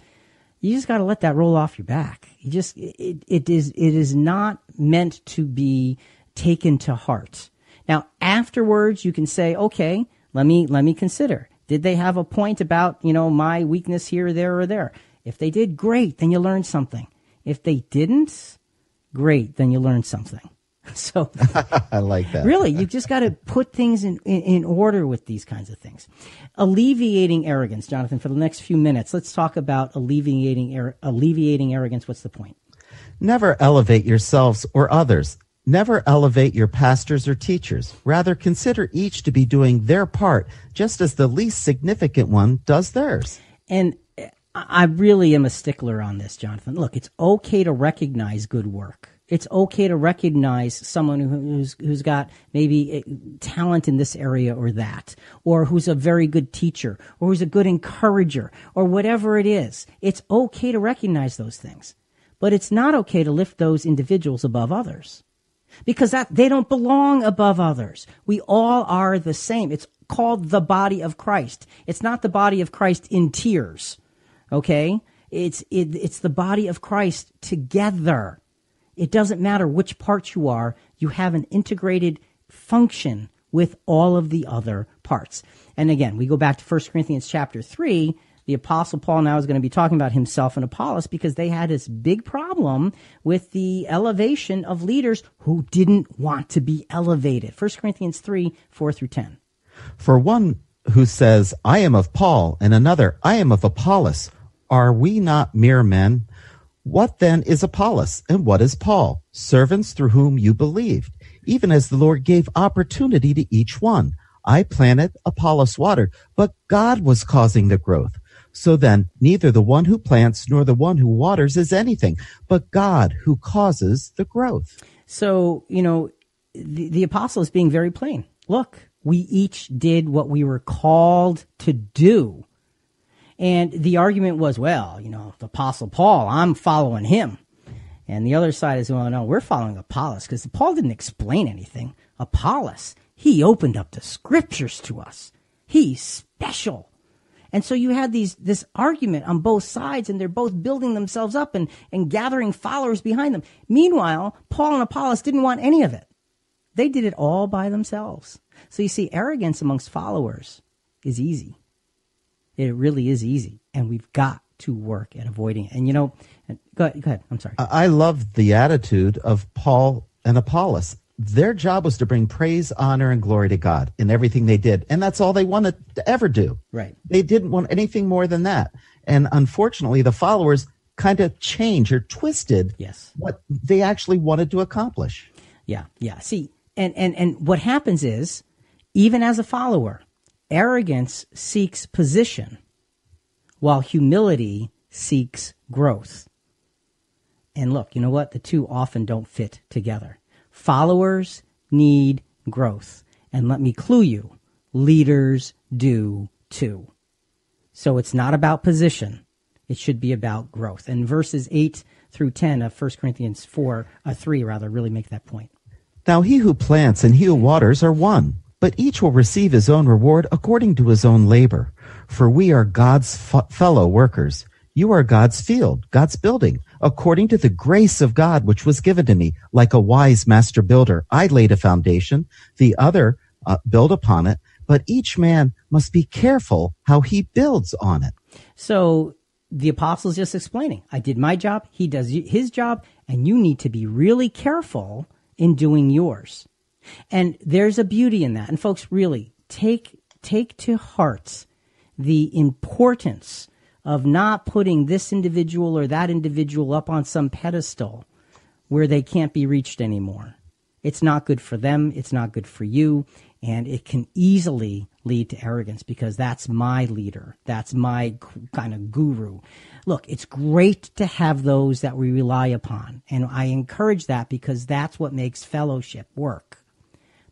you just got to let that roll off your back. You just, it is not meant to be taken to heart. Now, afterwards you can say, okay, let me consider. Did they have a point about, you know, my weakness here, there, or there? If they did, great. Then you learned something. If they didn't, great, then you learn something. So I like that. Really, you've just got to put things in order with these kinds of things. Alleviating arrogance, Jonathan, for the next few minutes, let's talk about alleviating arrogance. What's the point? Never elevate yourselves or others. Never elevate your pastors or teachers. Rather, consider each to be doing their part, just as the least significant one does theirs. And I really am a stickler on this, Jonathan. Look, it's okay to recognize good work. It's okay to recognize someone who's got maybe talent in this area or that, or who's a very good teacher, or who's a good encourager, or whatever it is. It's okay to recognize those things. But it's not okay to lift those individuals above others, because that they don't belong above others. We all are the same. It's called the body of Christ. It's not the body of Christ in tiers, okay? It's the body of Christ together. It doesn't matter which part you are. You have an integrated function with all of the other parts. And again, we go back to 1 Corinthians chapter 3. The Apostle Paul now is going to be talking about himself and Apollos, because they had this big problem with the elevation of leaders who didn't want to be elevated. 1 Corinthians 3, 4 through 10. For one who says, I am of Paul, and another, I am of Apollos, are we not mere men? What then is Apollos, and what is Paul? Servants through whom you believed, even as the Lord gave opportunity to each one. I planted, Apollos watered, but God was causing the growth. So then, neither the one who plants nor the one who waters is anything, but God who causes the growth. So, you know, the apostle is being very plain. Look, we each did what we were called to do. And the argument was, well, you know, the Apostle Paul, I'm following him. And the other side is, well, no, we're following Apollos, because Paul didn't explain anything. Apollos, he opened up the scriptures to us. He's special. And so you had this argument on both sides, and they're both building themselves up and gathering followers behind them. Meanwhile, Paul and Apollos didn't want any of it. They did it all by themselves. So you see, arrogance amongst followers is easy. It really is easy, and we've got to work at avoiding it. And, you know, go ahead. I'm sorry. I love the attitude of Paul and Apollos. Their job was to bring praise, honor, and glory to God in everything they did, and that's all they wanted to ever do. Right. They didn't want anything more than that. And unfortunately, the followers kind of changed or twisted what they actually wanted to accomplish. Yeah. See, and what happens is, even as a follower, arrogance seeks position, while humility seeks growth. And look, you know what? The two often don't fit together. Followers need growth. And let me clue you, leaders do too. So it's not about position. It should be about growth. And verses 8 through 10 of 1 Corinthians 3 really make that point. Now he who plants and he who waters are one, but each will receive his own reward according to his own labor. For we are God's fellow workers. You are God's field, God's building, according to the grace of God which was given to me. Like a wise master builder, I laid a foundation, the other built upon it, but each man must be careful how he builds on it. So the apostle's just explaining, I did my job, he does his job, and you need to be really careful in doing yours. And there's a beauty in that. And folks, really, take to heart the importance of not putting this individual or that individual up on some pedestal where they can't be reached anymore. It's not good for them. It's not good for you. And it can easily lead to arrogance, because that's my leader. That's my kind of guru. Look, it's great to have those that we rely upon. And I encourage that, because that's what makes fellowship work.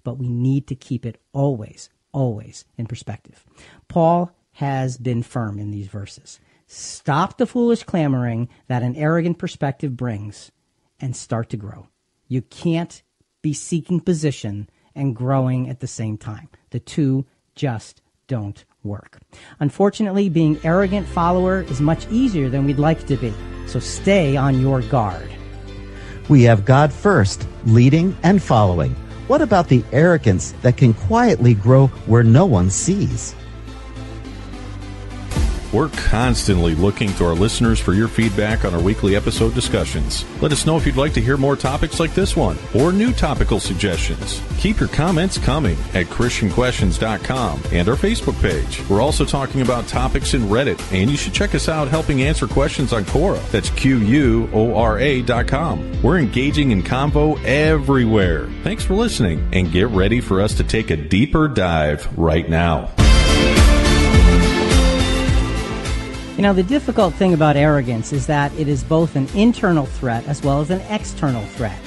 But we need to keep it always, always in perspective. Paul has been firm in these verses. Stop the foolish clamoring that an arrogant perspective brings, and start to grow. You can't be seeking position and growing at the same time. The two just don't work. Unfortunately, being arrogant follower is much easier than we'd like to be. So stay on your guard. We have God first, leading and following. What about the arrogance that can quietly grow where no one sees? We're constantly looking to our listeners for your feedback on our weekly episode discussions. Let us know if you'd like to hear more topics like this one or new topical suggestions. Keep your comments coming at ChristianQuestions.com and our Facebook page. We're also talking about topics in Reddit, and you should check us out helping answer questions on Quora. That's Quora.com. We're engaging in convo everywhere. Thanks for listening, and get ready for us to take a deeper dive right now. You know, the difficult thing about arrogance is that it is both an internal threat as well as an external threat.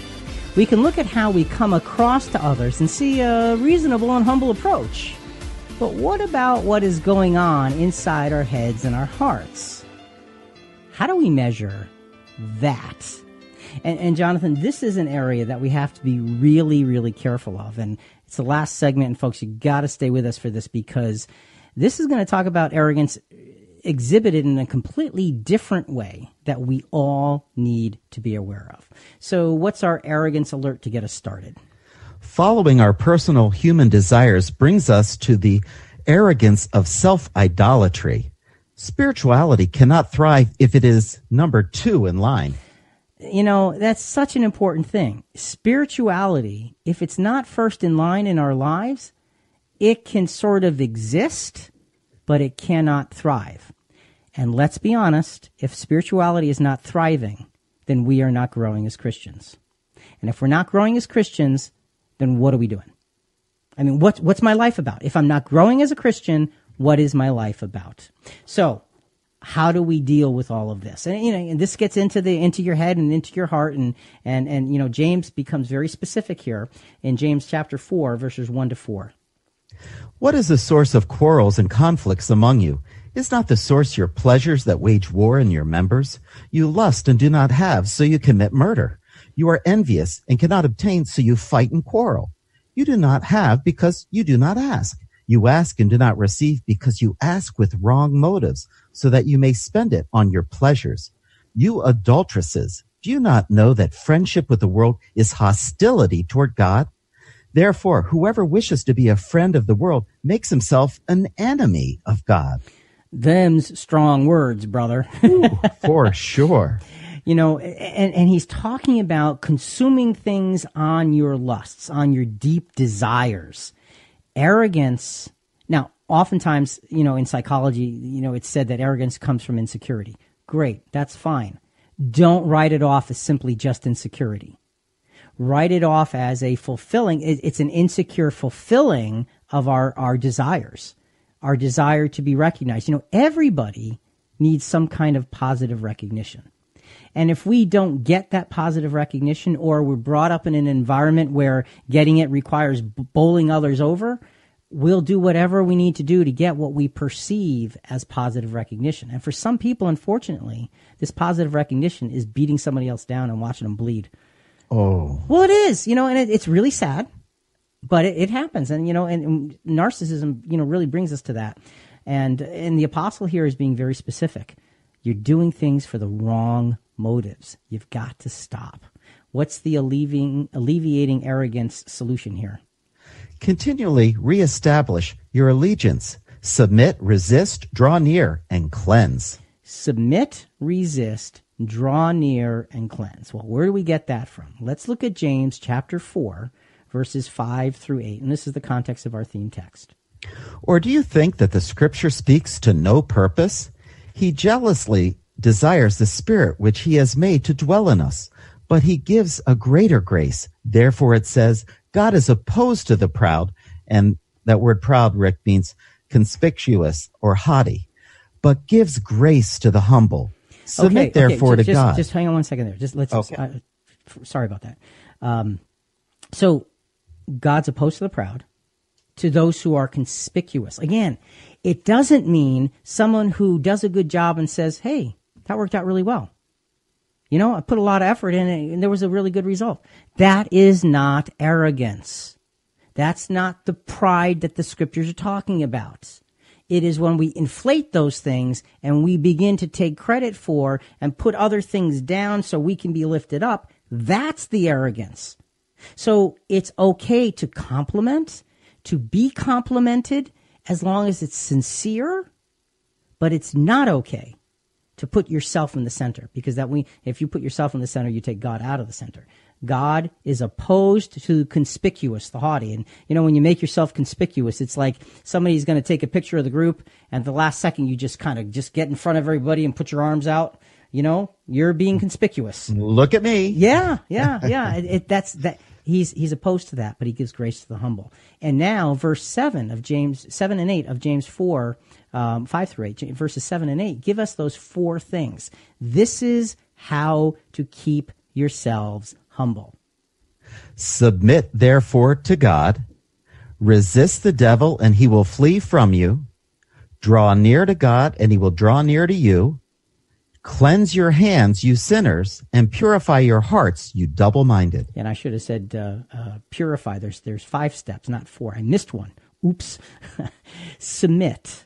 We can look at how we come across to others and see a reasonable and humble approach. But what about what is going on inside our heads and our hearts? How do we measure that? And Jonathan, this is an area that we have to be really, really careful of. And it's the last segment, and folks, you got to stay with us for this, because this is going to talk about arrogance exhibited in a completely different way that we all need to be aware of. So what's our arrogance alert to get us started? Following our personal human desires brings us to the arrogance of self-idolatry. Spirituality cannot thrive if it is number two in line. You know, that's such an important thing. Spirituality, if it's not first in line in our lives, it can sort of exist, but it cannot thrive. And let's be honest, if spirituality is not thriving, then we are not growing as Christians. And if we're not growing as Christians, then what are we doing? I mean, what's my life about? If I'm not growing as a Christian, what is my life about? So how do we deal with all of this? And, you know, and this gets into your head and into your heart. And, you know, James becomes very specific here in James chapter 4, verses 1-4. What is the source of quarrels and conflicts among you? Is not the source your pleasures that wage war in your members? You lust and do not have, so you commit murder. You are envious and cannot obtain, so you fight and quarrel. You do not have because you do not ask. You ask and do not receive because you ask with wrong motives, so that you may spend it on your pleasures. You adulteresses, do you not know that friendship with the world is hostility toward God? Therefore, whoever wishes to be a friend of the world makes himself an enemy of God. Them's strong words, brother. Ooh, for sure. You know, and he's talking about consuming things on your lusts, on your deep desires. Arrogance. Now, oftentimes, you know, in psychology, you know, it's said that arrogance comes from insecurity. Great. That's fine. Don't write it off as simply just insecurity. Write it off as a fulfilling, it's an insecure fulfilling of our desires, our desire to be recognized. You know, everybody needs some kind of positive recognition. And if we don't get that positive recognition, or we're brought up in an environment where getting it requires bowling others over, we'll do whatever we need to do to get what we perceive as positive recognition. And for some people, unfortunately, this positive recognition is beating somebody else down and watching them bleed. Oh. Well, it is, you know, and it's really sad, but it happens. And, you know, and narcissism, you know, really brings us to that. And the apostle here is being very specific. You're doing things for the wrong motives. You've got to stop. What's the alleviating arrogance solution here? Continually reestablish your allegiance. Submit, resist, draw near, and cleanse. Submit, resist, draw near, and cleanse. Well, where do we get that from? Let's look at James chapter 4, verses 5-8, and this is the context of our theme text. Or do you think that the Scripture speaks to no purpose? He jealously desires the Spirit which he has made to dwell in us, but he gives a greater grace. Therefore it says, God is opposed to the proud, and that word proud, Rick, means conspicuous or haughty, but gives grace to the humble. Submit, okay, therefore, to God. Just hang on one second there. Sorry about that. So God's opposed to the proud, to those who are conspicuous. Again, it doesn't mean someone who does a good job and says, hey, that worked out really well. You know, I put a lot of effort in it, and there was a really good result. That is not arrogance. That's not the pride that the Scriptures are talking about. It is when we inflate those things and we begin to take credit for and put other things down so we can be lifted up. That's the arrogance. So it's okay to compliment, to be complimented, as long as it's sincere, But it's not okay to put yourself in the center, because if you put yourself in the center, you take God out of the center. God is opposed to conspicuous, the haughty. And, you know, when you make yourself conspicuous, it's like somebody's going to take a picture of the group, and at the last second, you just kind of just get in front of everybody and put your arms out. You know, you're being conspicuous. Look at me. Yeah. That's that. He's opposed to that, but he gives grace to the humble. And now, verse 7 and 8 of James 4, 5 through 8, verses 7 and 8, give us those four things. This is how to keep yourselves humble. Submit, therefore, to God. Resist the devil, and he will flee from you. Draw near to God, and he will draw near to you. Cleanse your hands, you sinners, and purify your hearts, you double-minded. And I should have said purify. There's five steps, not four. I missed one. Oops. Submit,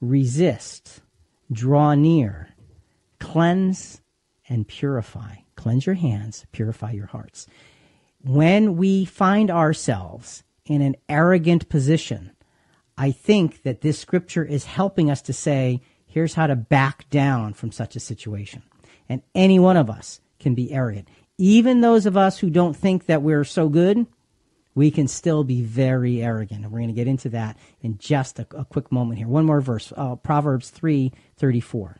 resist, draw near, cleanse, and purify. Cleanse your hands, purify your hearts. When we find ourselves in an arrogant position, I think that this scripture is helping us to say, here's how to back down from such a situation. And any one of us can be arrogant. Even those of us who don't think that we're so good, we can still be very arrogant. And we're going to get into that in just a quick moment here. One more verse, Proverbs 3:34.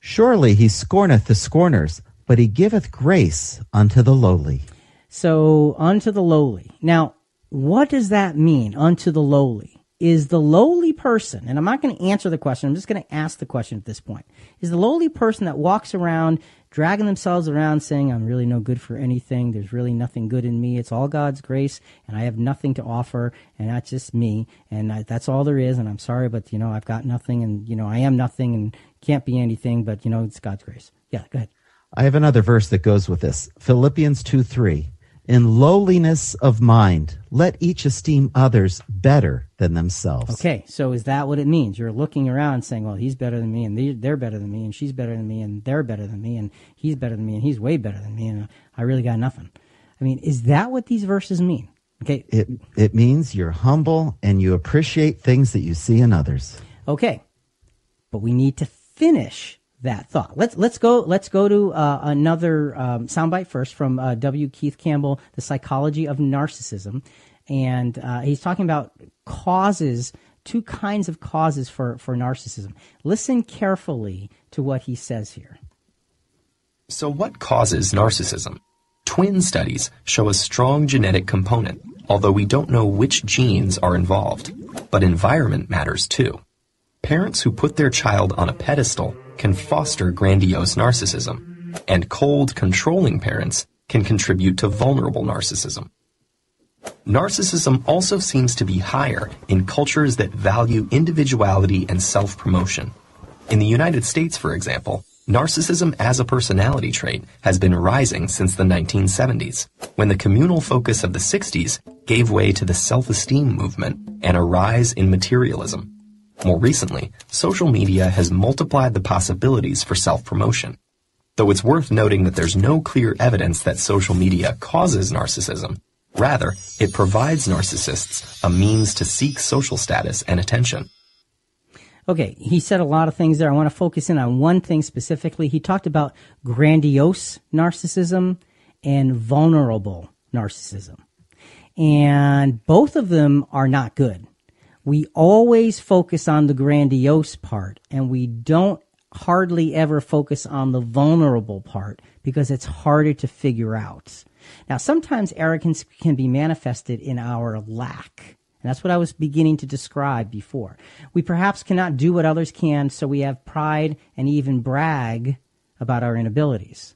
Surely he scorneth the scorners, but he giveth grace unto the lowly. So, unto the lowly. Now, what does that mean, unto the lowly? Is the lowly person, and I'm not going to answer the question, I'm just going to ask the question at this point, is the lowly person that walks around, dragging themselves around, saying, I'm really no good for anything, there's really nothing good in me, it's all God's grace, and I have nothing to offer, and that's just me, and that's all there is, and I'm sorry, but, you know, I've got nothing, and, you know, I am nothing, and can't be anything, but, you know, it's God's grace. Yeah, go ahead. I have another verse that goes with this, Philippians 2:3. In lowliness of mind, let each esteem others better than themselves. Okay, so is that what it means? You're looking around saying, well, he's better than me, and they're better than me, and she's better than me, and they're better than me, and he's better than me, and he's way better than me, and I really got nothing. I mean, is that what these verses mean? Okay, it means you're humble and you appreciate things that you see in others. Okay, but we need to finish that thought. Let's go to another soundbite first from W. Keith Campbell, The Psychology of Narcissism, and he's talking about causes, two kinds of causes for narcissism. Listen carefully to what he says here. So, what causes narcissism? Twin studies show a strong genetic component, although we don't know which genes are involved. But environment matters too. Parents who put their child on a pedestal can foster grandiose narcissism, and cold, controlling parents can contribute to vulnerable narcissism. Narcissism also seems to be higher in cultures that value individuality and self-promotion. In the United States, for example, narcissism as a personality trait has been rising since the 1970s, when the communal focus of the 60s gave way to the self-esteem movement and a rise in materialism. More recently, social media has multiplied the possibilities for self-promotion, though it's worth noting that there's no clear evidence that social media causes narcissism. Rather, it provides narcissists a means to seek social status and attention. Okay, he said a lot of things there. I want to focus in on one thing specifically. He talked about grandiose narcissism and vulnerable narcissism, and both of them are not good. We always focus on the grandiose part, and we don't hardly ever focus on the vulnerable part because it's harder to figure out. Now, sometimes arrogance can be manifested in our lack, and that's what I was beginning to describe before. We perhaps cannot do what others can, so we have pride and even brag about our inabilities.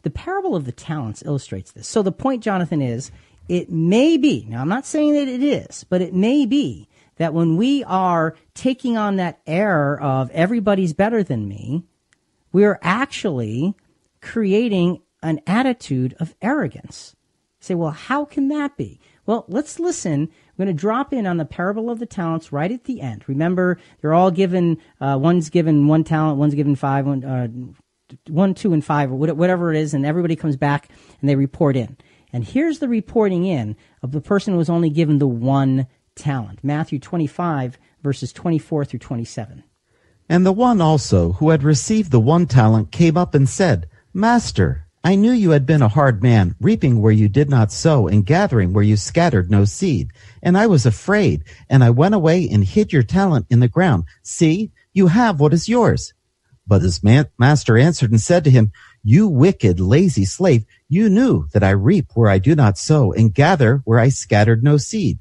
The parable of the talents illustrates this. So the point, Jonathan, is it may be, now I'm not saying that it is, but it may be, that when we are taking on that air of everybody's better than me, we're actually creating an attitude of arrogance. You say, well, how can that be? Well, let's listen. We're going to drop in on the parable of the talents right at the end. Remember, they're all given, one's given one talent, one's given five, one, 2, and 5, or whatever it is, and everybody comes back and they report in. And here's the reporting in of the person who was only given the one talent. Matthew 25, verses 24 through 27. And the one also who had received the 1 talent came up and said, 'Master, I knew you had been a hard man, reaping where you did not sow and gathering where you scattered no seed. And I was afraid, and I went away and hid your talent in the ground. See, you have what is yours.' But his master answered and said to him, 'You wicked, lazy slave, you knew that I reap where I do not sow and gather where I scattered no seed.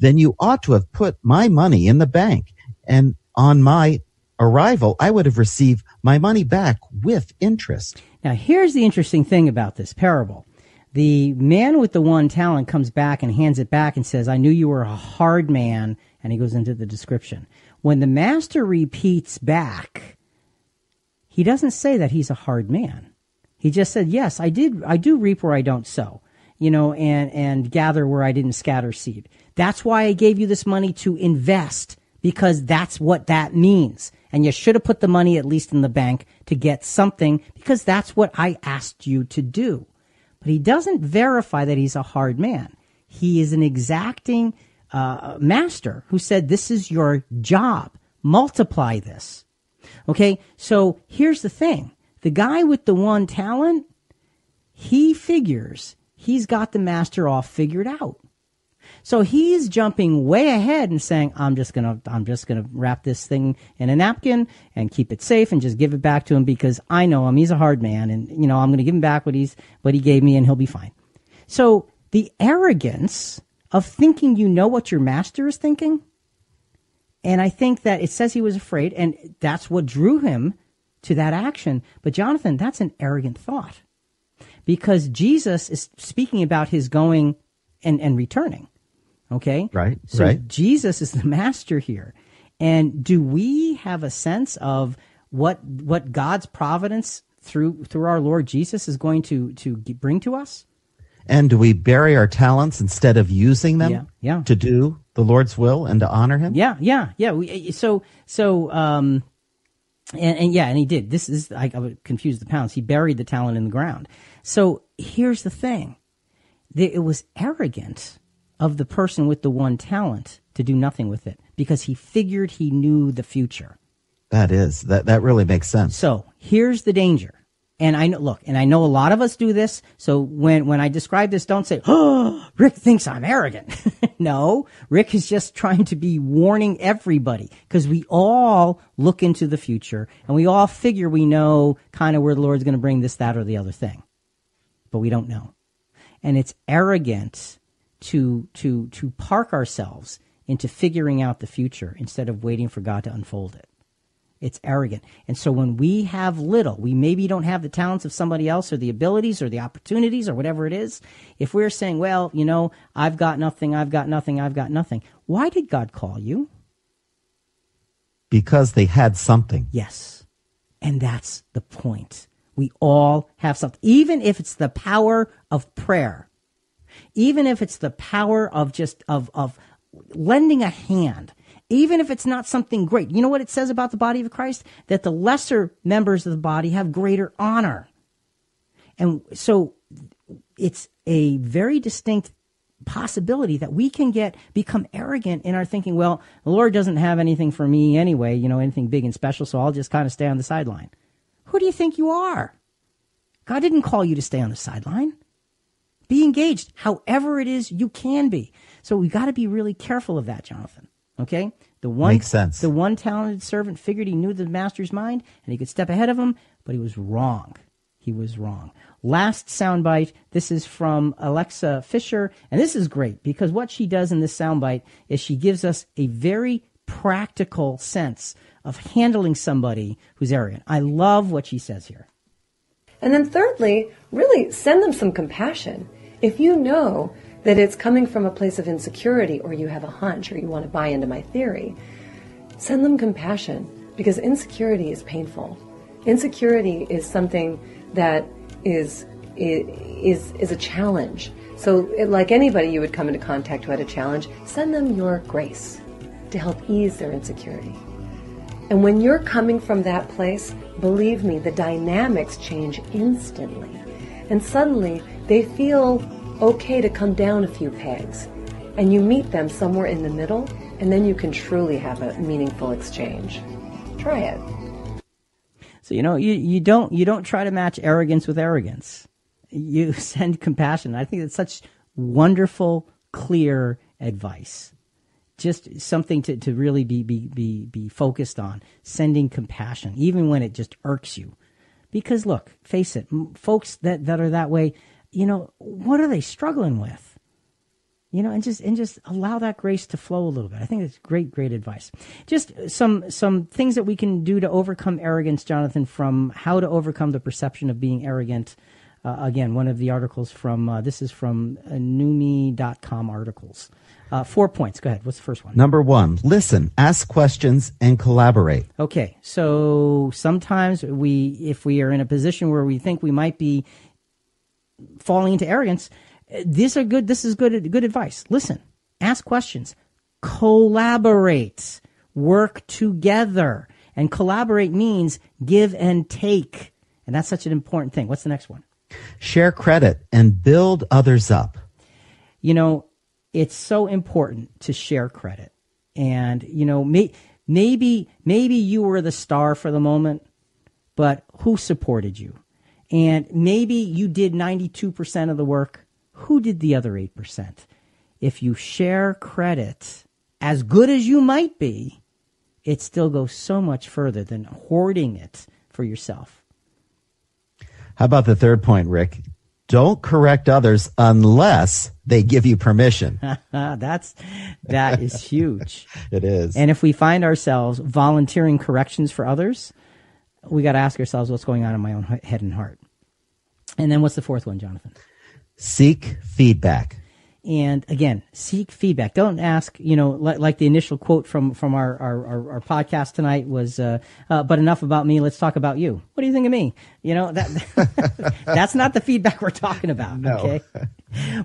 Then you ought to have put my money in the bank, and on my arrival I would have received my money back with interest.'" Now, here's the interesting thing about this parable. The man with the 1 talent comes back and hands it back and says, "I knew you were a hard man," and he goes into the description. When the master repeats back, he doesn't say that he's a hard man. He just said, "Yes, I do reap where I don't sow, and gather where I didn't scatter seed. That's why I gave you this money to invest, because that's what that means. And you should have put the money at least in the bank to get something, because that's what I asked you to do." But he doesn't verify that he's a hard man. He is an exacting master who said, "This is your job. Multiply this." Okay, so here's the thing. The guy with the 1 talent, he figures he's got the master all figured out. So he's jumping way ahead and saying, I'm just going to wrap this thing in a napkin and keep it safe and just give it back to him, because I know him. He's a hard man, and I'm going to give him back what he gave me, and he'll be fine. So the arrogance of thinking you know what your master is thinking, and I think that it says he was afraid, and that's what drew him to that action. But Jonathan, that's an arrogant thought, because Jesus is speaking about his going and returning. Okay? Right. So Jesus is the master here. And do we have a sense of what God's providence through our Lord Jesus is going to bring to us? And do we bury our talents instead of using them to do the Lord's will and to honor him? Yeah. And he did. This is, I would confuse the pounds. He buried the talent in the ground. So here's the thing. It was arrogant of the person with the 1 talent to do nothing with it, because he figured he knew the future. That really makes sense. So here's the danger. And I know a lot of us do this. So when I describe this, don't say, "Oh, Rick thinks I'm arrogant." No, Rick is just trying to be warning everybody, because we all look into the future and we all figure we know kind of where the Lord's going to bring this, that, or the other thing, but we don't know. And it's arrogant to park ourselves into figuring out the future instead of waiting for God to unfold it. It's arrogant. And so when we have little, we maybe don't have the talents of somebody else, or the abilities or the opportunities or whatever it is. If we're saying, "Well, I've got nothing. Why did God call you? Because they had something. Yes. And that's the point. We all have something. Even if it's the power of prayer, even if it's the power of just of lending a hand, even if it's not something great. You know what it says about the body of Christ? That the lesser members of the body have greater honor. And so it's a very distinct possibility that we can become arrogant in our thinking, "Well, the Lord doesn't have anything for me anyway, anything big and special, so I'll just kind of stay on the sideline." Who do you think you are? God didn't call you to stay on the sideline. Be engaged however it is you can be. So we got to be really careful of that, Jonathan. Okay, makes sense. The 1 talented servant figured he knew the master's mind and he could step ahead of him, but he was wrong. Last soundbite. This is from Alexa Fisher, and this is great, because what she does in this soundbite is she gives us a very practical sense of handling somebody who's arrogant. I love what she says here. And then thirdly, really send them some compassion. If you know that it's coming from a place of insecurity, or you have a hunch, or you want to buy into my theory, send them compassion, because insecurity is painful. Insecurity is something that is a challenge. So like anybody you would come into contact who had a challenge, send them your grace to help ease their insecurity. And when you're coming from that place, believe me, the dynamics change instantly. And suddenly they feel okay to come down a few pegs, and you meet them somewhere in the middle, and then you can truly have a meaningful exchange. try it. So, you know, you don't try to match arrogance with arrogance. You send compassion. I think it's such wonderful, clear advice. Just something to really be focused on, sending compassion, even when it just irks you. Because look, face it, folks that are that way, you know, what are they struggling with? You know, and just allow that grace to flow a little bit. I think it's great advice. Just some things that we can do to overcome arrogance, Jonathan, from How to Overcome the Perception of Being Arrogant. Again, one of the articles from, this is from Numi.com articles. 4 points. Go ahead. What's the first one? Number one, listen, ask questions, and collaborate. Okay. So sometimes if we are in a position where we think we might be falling into arrogance, this is good advice. Listen, ask questions, collaborate, work together. And collaborate means give and take. And that's such an important thing. What's the next one? Share credit and build others up. You know, it's so important to share credit. And, you know, maybe you were the star for the moment, but who supported you? And maybe you did 92% of the work. Who did the other 8%? If you share credit, as good as you might be, it still goes so much further than hoarding it for yourself. How about the third point, Rick? Don't correct others unless they give you permission. That is huge. It is. And if we find ourselves volunteering corrections for others, we got to ask ourselves what's going on in my own head and heart. And then what's the fourth one, Jonathan? Seek feedback. And again, seek feedback. Don't ask, you know, like the initial quote from our podcast tonight was, but enough about me, let's talk about you. What do you think of me? You know, that's not the feedback we're talking about. No. Okay?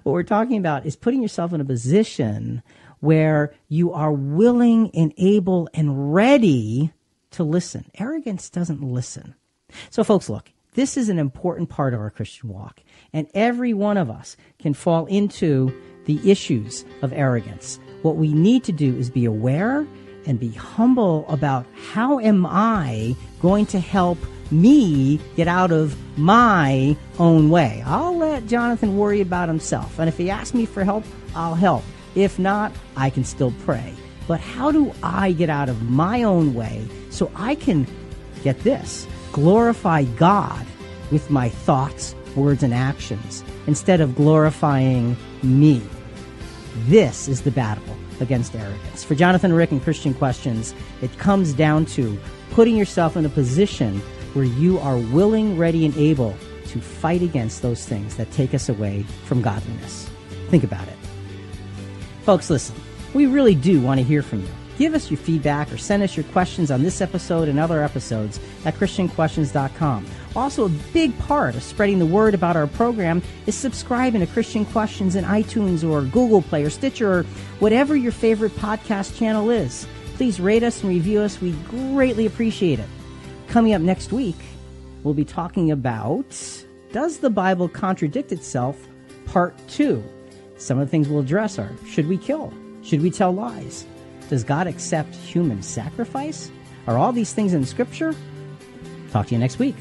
What we're talking about is putting yourself in a position where you are willing and able and ready to listen. Arrogance doesn't listen. So folks, look, this is an important part of our Christian walk. And every one of us can fall into the issues of arrogance. What we need to do is be aware and be humble about how am I going to help me get out of my own way. I'll let Jonathan worry about himself. And if he asks me for help, I'll help. If not, I can still pray. But how do I get out of my own way so I can, get this, glorify God with my thoughts, words, and actions instead of glorifying me? This is the battle against arrogance. For Jonathan Rick and Christian Questions, it comes down to putting yourself in a position where you are willing, ready, and able to fight against those things that take us away from godliness. Think about it. Folks, listen, we really do want to hear from you. Give us your feedback or send us your questions on this episode and other episodes at ChristianQuestions.com. Also, a big part of spreading the word about our program is subscribing to Christian Questions in iTunes or Google Play or Stitcher or whatever your favorite podcast channel is. Please rate us and review us. We greatly appreciate it. Coming up next week, we'll be talking about Does the Bible Contradict Itself? Part 2. Some of the things we'll address are, should we kill? Should we tell lies? Does God accept human sacrifice? Are all these things in Scripture? Talk to you next week.